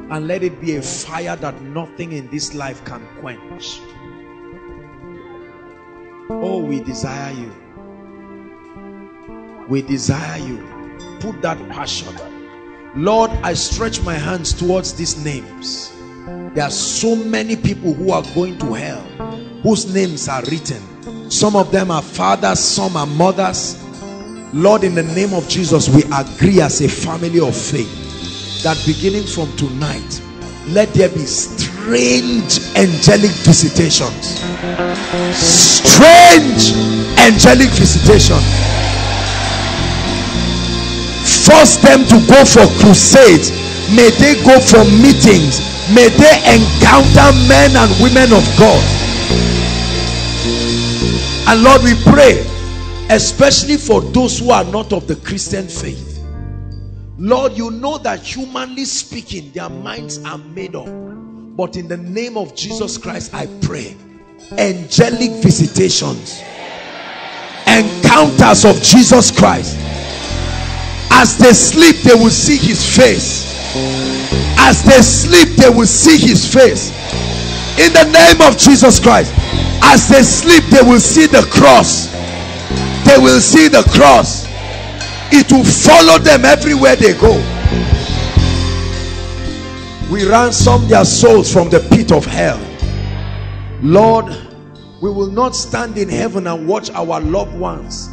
and let it be a fire that nothing in this life can quench. Oh, we desire you. We desire you. Put that passion. Lord, I stretch my hands towards these names. There are so many people who are going to hell, whose names are written. Some of them are fathers, some are mothers. Lord, in the name of Jesus, we agree as a family of faith that beginning from tonight, let there be strange angelic visitations. Strange angelic visitation. Force them to go for crusades. May they go for meetings. May they encounter men and women of God. And Lord, we pray, especially for those who are not of the Christian faith. Lord, you know that humanly speaking, their minds are made up. But in the name of Jesus Christ, I pray, angelic visitations, encounters of Jesus Christ. As they sleep, they will see his face. As they sleep, they will see his face. In the name of Jesus Christ, as they sleep, they will see the cross. They will see the cross. It will follow them everywhere they go. We ransom their souls from the pit of hell. Lord, we will not stand in heaven and watch our loved ones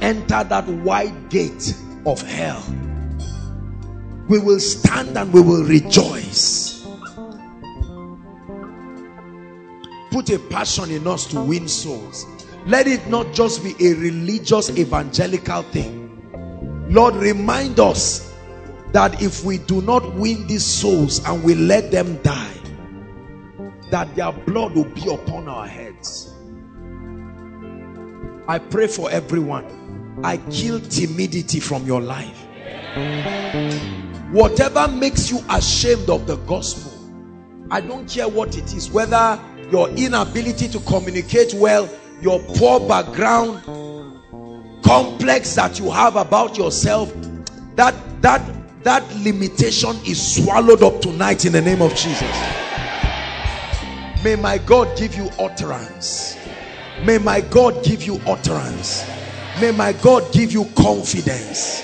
enter that wide gate of hell. We will stand and we will rejoice. Put a passion in us to win souls. Let it not just be a religious evangelical thing. Lord, remind us that if we do not win these souls and we let them die, that their blood will be upon our heads. I pray for everyone. I kill timidity from your life. Whatever makes you ashamed of the gospel, I don't care what it is, whether your inability to communicate well, your poor background, complex that you have about yourself, that limitation is swallowed up tonight in the name of Jesus. May my God give you utterance. May my God give you utterance. May my God give you confidence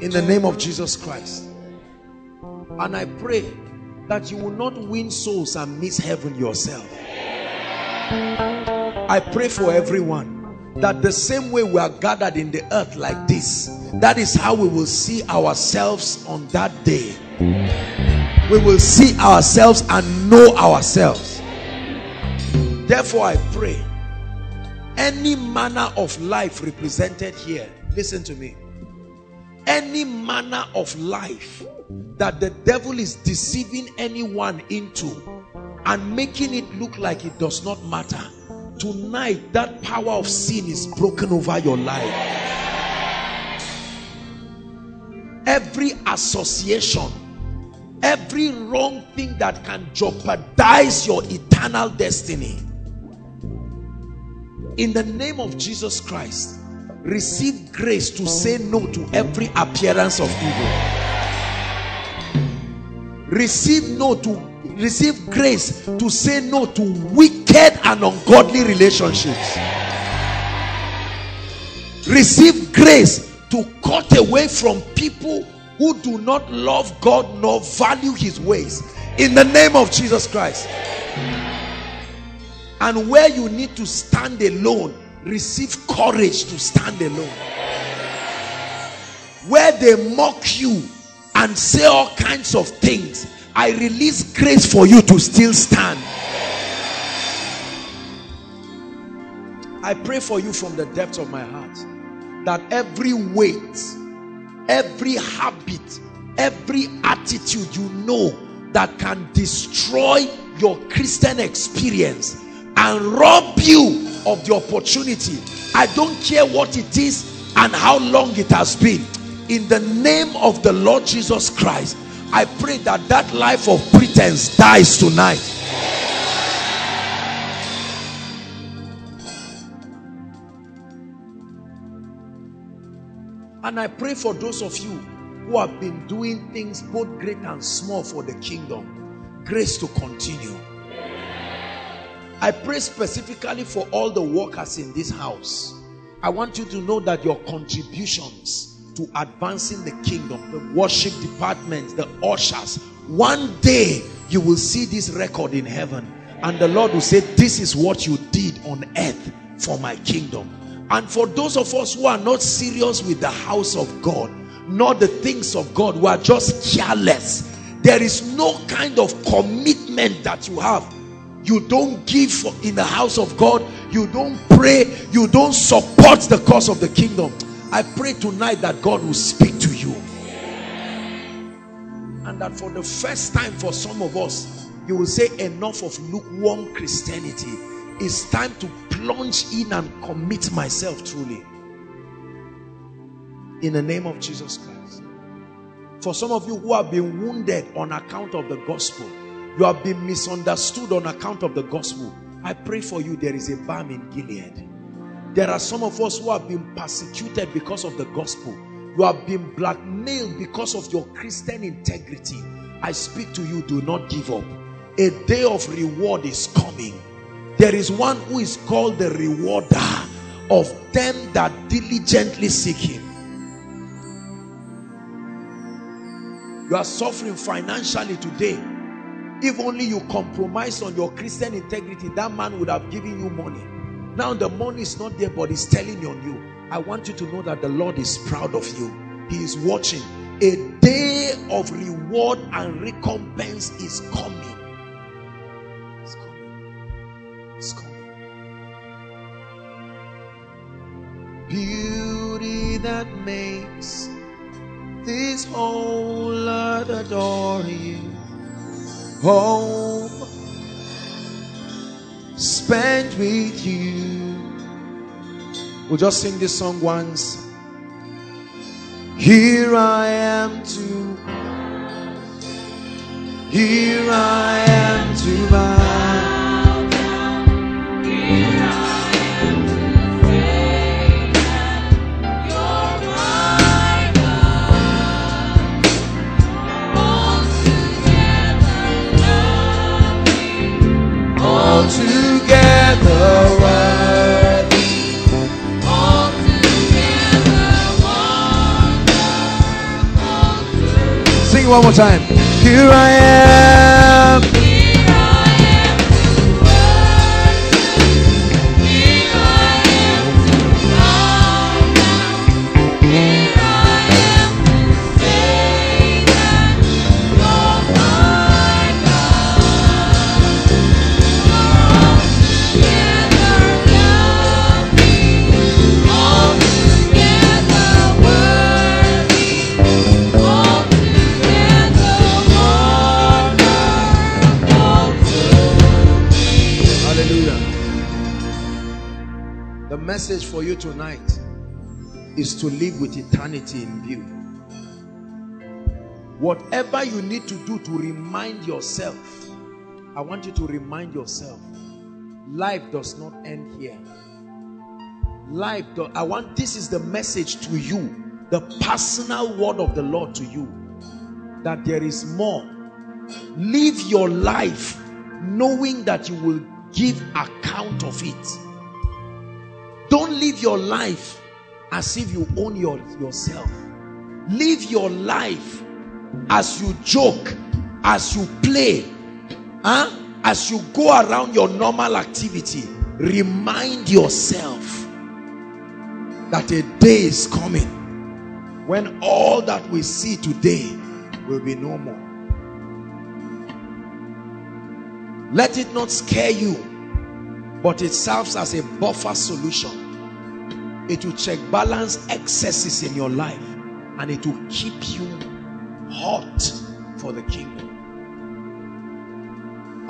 in the name of Jesus Christ. And I pray that you will not win souls and miss heaven yourself. I pray for everyone that the same way we are gathered in the earth like this, that is how we will see ourselves on that day. We will see ourselves and know ourselves. Therefore, I pray, any manner of life represented here, listen to me, any manner of life that the devil is deceiving anyone into and making it look like it does not matter, tonight, that power of sin is broken over your life. Every association every wrong thing that can jeopardize your eternal destiny. In the name of Jesus Christ, receive grace to say no to every appearance of evil. Receive grace to say no to wicked and ungodly relationships. Receive grace to cut away from people who do not love God nor value his ways, in the name of Jesus Christ. And where you need to stand alone, receive courage to stand alone. Where they mock you and say all kinds of things, I release grace for you to still stand. I pray for you from the depths of my heart that every weight, every habit, every attitude you know that can destroy your Christian experience and rob you of the opportunity, I don't care what it is and how long it has been, in the name of the Lord Jesus Christ, I pray that that life of pretense dies tonight. And I pray for those of you who have been doing things both great and small for the kingdom, grace to continue. I pray specifically for all the workers in this house. I want you to know that your contributions to advancing the kingdom, the worship departments, the ushers, one day you will see this record in heaven and the Lord will say, this is what you did on earth for my kingdom. And for those of us who are not serious with the house of God, not the things of God, who are just careless, there is no kind of commitment that you have. You don't give in the house of God, you don't pray, you don't support the cause of the kingdom, I pray tonight that God will speak to you. And that for the first time for some of us, you will say enough of lukewarm Christianity. It's time to plunge in and commit myself truly. In the name of Jesus Christ. For some of you who have been wounded on account of the gospel, you have been misunderstood on account of the gospel, I pray for you, there is a balm in Gilead. There are some of us who have been persecuted because of the gospel. You have been blackmailed because of your Christian integrity. I speak to you, do not give up. A day of reward is coming. There is one who is called the rewarder of them that diligently seek him. You are suffering financially today. If only you compromised on your Christian integrity, that man would have given you money. Now the money is not there, but he's telling on you. I want you to know that the Lord is proud of you. He is watching. A day of reward and recompense is coming. It's coming. It's coming. Beauty that makes this whole earth adore you. Home spent with you. We'll just sing this song once. Here I am to, here I am to bow down, here I am to say that you're my God. All together loving, all together worthy, all together wonderful. Sing one more time. Here I am. Here I am to worship. Here I am to bow down. Here I am to say that you're my God. You're all message for you tonight is to live with eternity in view. Whatever you need to do to remind yourself, I want you to remind yourself, life does not end here. This is the message to you, the personal word of the Lord to you, that there is more. Live your life knowing that you will give account of it. Don't live your life as if you own yourself. Live your life as you joke, as you play, as you go around your normal activity. Remind yourself that a day is coming when all that we see today will be no more. Let it not scare you, but it serves as a buffer solution. It will check balance excesses in your life, and it will keep you hot for the kingdom.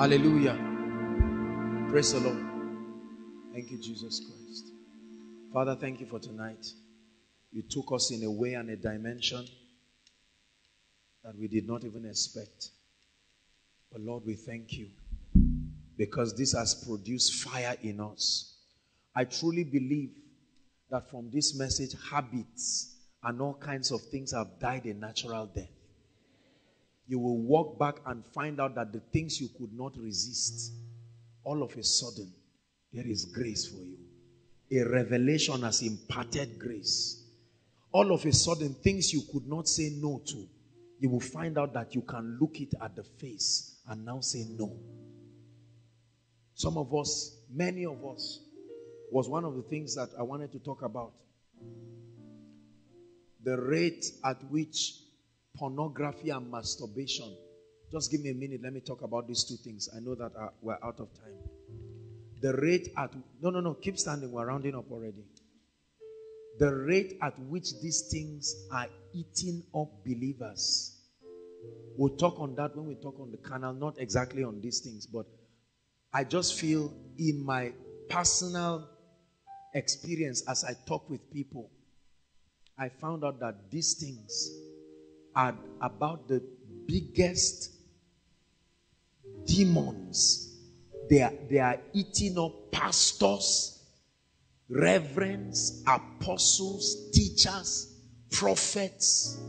Hallelujah. Praise the Lord. Thank you, Jesus Christ. Father, thank you for tonight. You took us in a way and a dimension that we did not even expect. But Lord, we thank you, because this has produced fire in us. I truly believe that from this message, habits and all kinds of things have died a natural death. You will walk back and find out that the things you could not resist, all of a sudden, there is grace for you. A revelation has imparted grace. All of a sudden, things you could not say no to, you will find out that you can look it at the face and now say no. Some of us, many of us, was one of the things that I wanted to talk about. The rate at which pornography and masturbation. Just give me a minute. Let me talk about these two things. I know that we're out of time. The rate at... No. Keep standing. We're rounding up already. The rate at which these things are eating up believers. We'll talk on that when we talk on the canal. Not exactly on these things. But I just feel in my personal experience as I talk with people, I found out that these things are about the biggest demons. They are eating up pastors, reverends, apostles, teachers, prophets,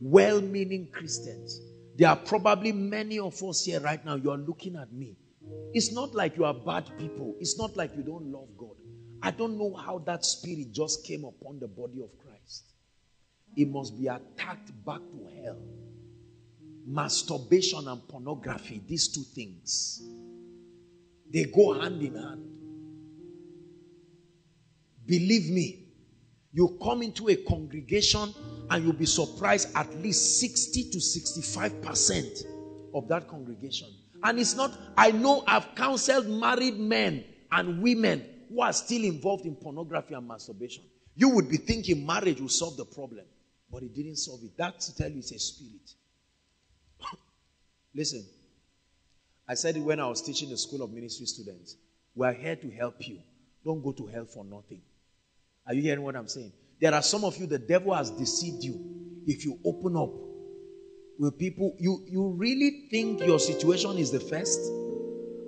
well-meaning Christians. There are probably many of us here right now, you are looking at me. It's not like you are bad people. It's not like you don't love God. I don't know how that spirit just came upon the body of Christ. It must be attacked back to hell. Masturbation and pornography, these two things, they go hand in hand. Believe me, you come into a congregation and you'll be surprised at least 60 to 65% of that congregation. And it's not, I know I've counseled married men and women who are still involved in pornography and masturbation. You would be thinking marriage will solve the problem, but it didn't solve it. That, to tell you, is a spirit. Listen, I said it when I was teaching the School of Ministry students. We are here to help you. Don't go to hell for nothing. Are you hearing what I'm saying? There are some of you, the devil has deceived you. If you open up, will people, you really think your situation is the first?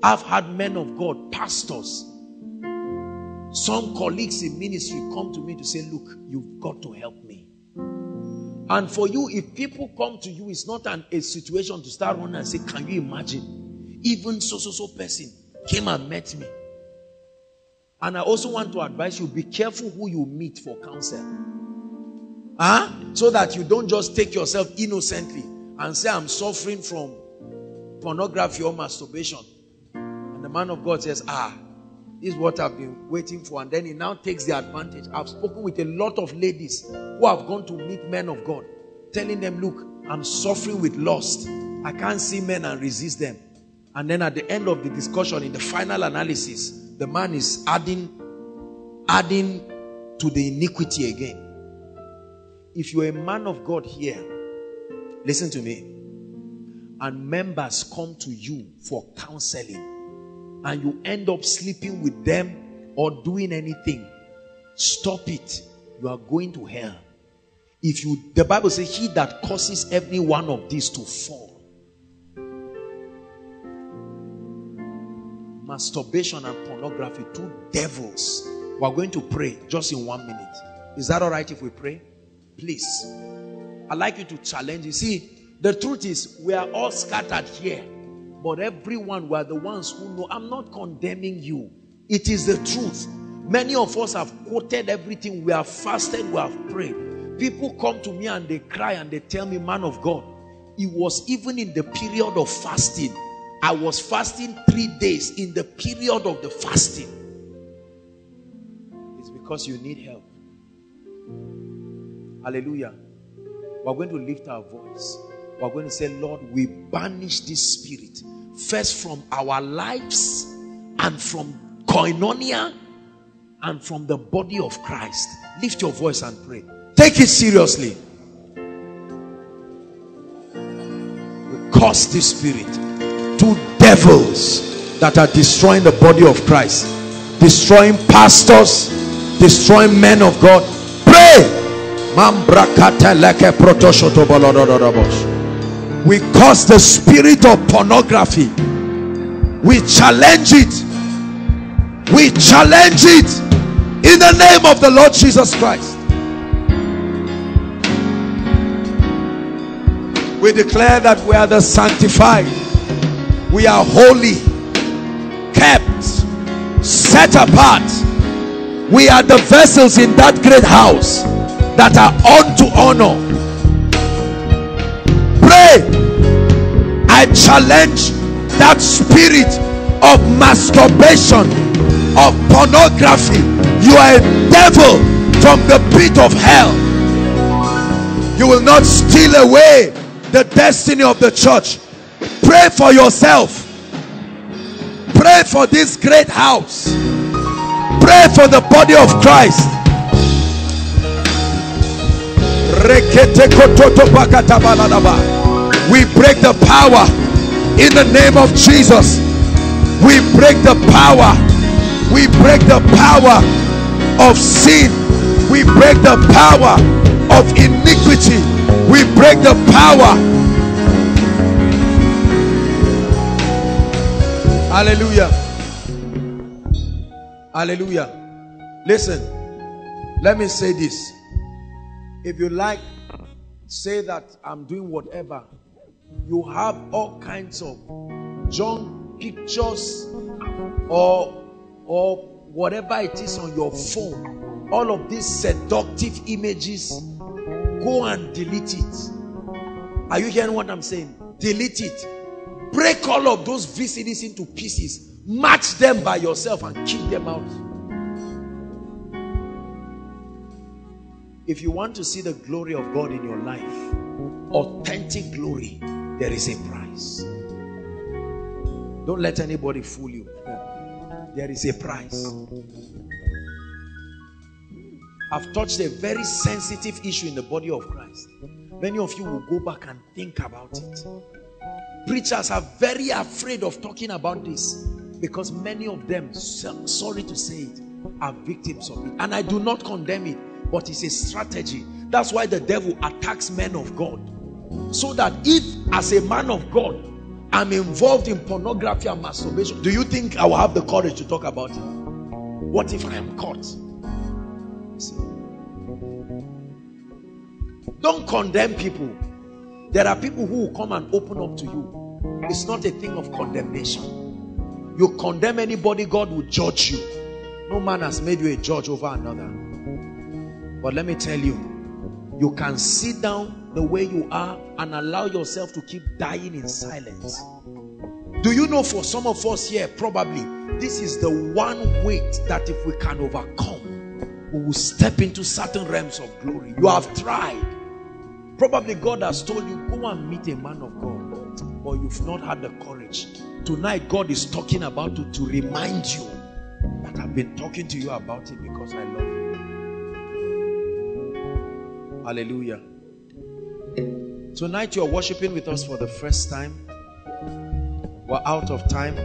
I've had men of God, pastors, some colleagues in ministry come to me to say, look, you've got to help me. And for you, if people come to you, it's not a situation to start running and say, can you imagine? Even so person came and met me. And I also want to advise you, be careful who you meet for counsel. So that you don't just take yourself innocently and say, I'm suffering from pornography or masturbation. And the man of God says, is what I've been waiting for. And then he now takes the advantage. I've spoken with a lot of ladies who have gone to meet men of God, telling them, look, I'm suffering with lust. I can't see men and resist them. And then at the end of the discussion, in the final analysis, the man is adding to the iniquity again. If you're a man of God here, listen to me, and members come to you for counseling, and you end up sleeping with them or doing anything, stop it. You are going to hell. If you, the Bible says, he that causes every one of these to fall. Masturbation and pornography, two devils. We're going to pray just in 1 minute. Is that all right if we pray? Please. I'd like you to challenge. You see, the truth is, we are all scattered here. But everyone, we are the ones who know. I'm not condemning you. It is the truth. Many of us have quoted everything. We have fasted. We have prayed. People come to me and they cry and they tell me, man of God, it was even in the period of fasting. I was fasting 3 days. In the period of the fasting. It's because you need help. Hallelujah. We're going to lift our voice. We're going to say, Lord, we banish this spirit first from our lives and from Koinonia and from the body of Christ. Lift your voice and pray. Take it seriously. We curse this spirit. Two devils that are destroying the body of Christ. Destroying pastors. Destroying men of God. Pray. We curse the spirit of pornography. We challenge it. We challenge it in the name of the Lord Jesus Christ. We declare that we are the sanctified. We are holy, kept, set apart. We are the vessels in that great house that are on to honor. I challenge that spirit of masturbation, of pornography. You are a devil from the pit of hell. You will not steal away the destiny of the church. Pray for yourself. Pray for this great house. Pray for the body of Christ. We break the power in the name of Jesus. We break the power. We break the power of sin. We break the power of iniquity. We break the power. Hallelujah. Hallelujah. Listen, let me say this. If you like, say that I'm doing whatever. You have all kinds of junk pictures or whatever it is on your phone. All of these seductive images, go and delete it. Are you hearing what I'm saying? Delete it. Break all of those VCDs into pieces. Match them by yourself and kick them out. If you want to see the glory of God in your life, authentic glory, there is a price. Don't let anybody fool you. There is a price. I've touched a very sensitive issue in the body of Christ. Many of you will go back and think about it. Preachers are very afraid of talking about this because many of them, sorry to say it, are victims of it. And I do not condemn it, but it's a strategy. That's why the devil attacks men of God. So that if, as a man of God, I'm involved in pornography and masturbation, do you think I will have the courage to talk about it? What if I am caught? See? Don't condemn people. There are people who will come and open up to you. It's not a thing of condemnation. You condemn anybody, God will judge you. No man has made you a judge over another. But let me tell you, you can sit down the way you are and allow yourself to keep dying in silence. Do you know, for some of us here, probably this is the one weight that if we can overcome, we will step into certain realms of glory. You have tried. Probably God has told you, go and meet a man of God, but you've not had the courage. Tonight God is talking about you to remind you that I've been talking to you about it because I love you. Hallelujah. Tonight you are worshiping with us for the first time. We're out of time.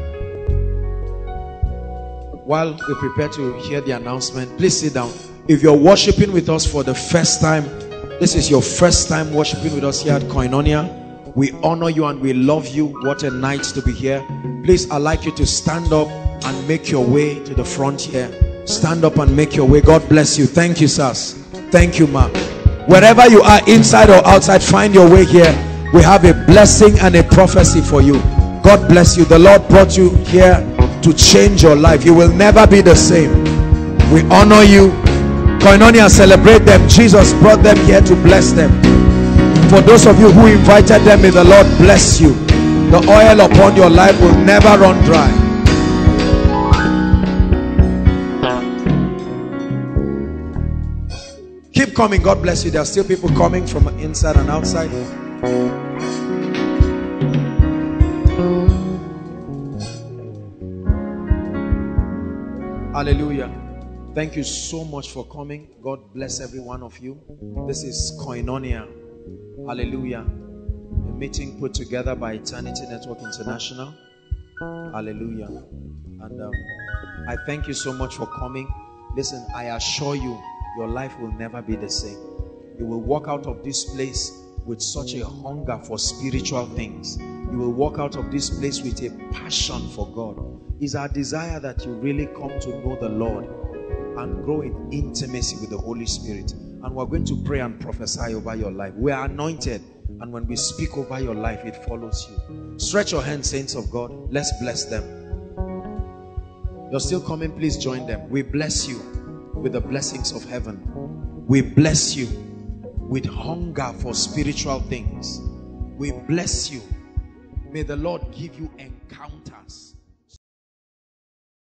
While we prepare to hear the announcement, please sit down. If you're worshiping with us for the first time, This is your first time worshiping with us here at Koinonia. We honor you and we love you. What a night to be here. Please, I'd like you to stand up and make your way to the front here. Stand up and make your way. God bless you. Thank you, sirs. Thank you, ma'am. Wherever you are, inside or outside, find your way here. We have a blessing and a prophecy for you. God bless you. The Lord brought you here to change your life. You will never be the same. We honor you. Koinonia, celebrate them. Jesus brought them here to bless them. For those of you who invited them, may the Lord bless you. The oil upon your life will never run dry. Keep coming. God bless you. There are still people coming from inside and outside. Hallelujah. Thank you so much for coming. God bless every one of you. This is Koinonia. Hallelujah. A meeting put together by Eternity Network International. Hallelujah. And I thank you so much for coming. Listen, I assure you, your life will never be the same. You will walk out of this place with such a hunger for spiritual things. You will walk out of this place with a passion for God. It's our desire that you really come to know the Lord and grow in intimacy with the Holy Spirit. And we're going to pray and prophesy over your life. We are anointed, and when we speak over your life, it follows you. Stretch your hands, saints of God. Let's bless them. You're still coming, please join them. We bless you with the blessings of heaven. We bless you with hunger for spiritual things. We bless you. May the Lord give you encounters.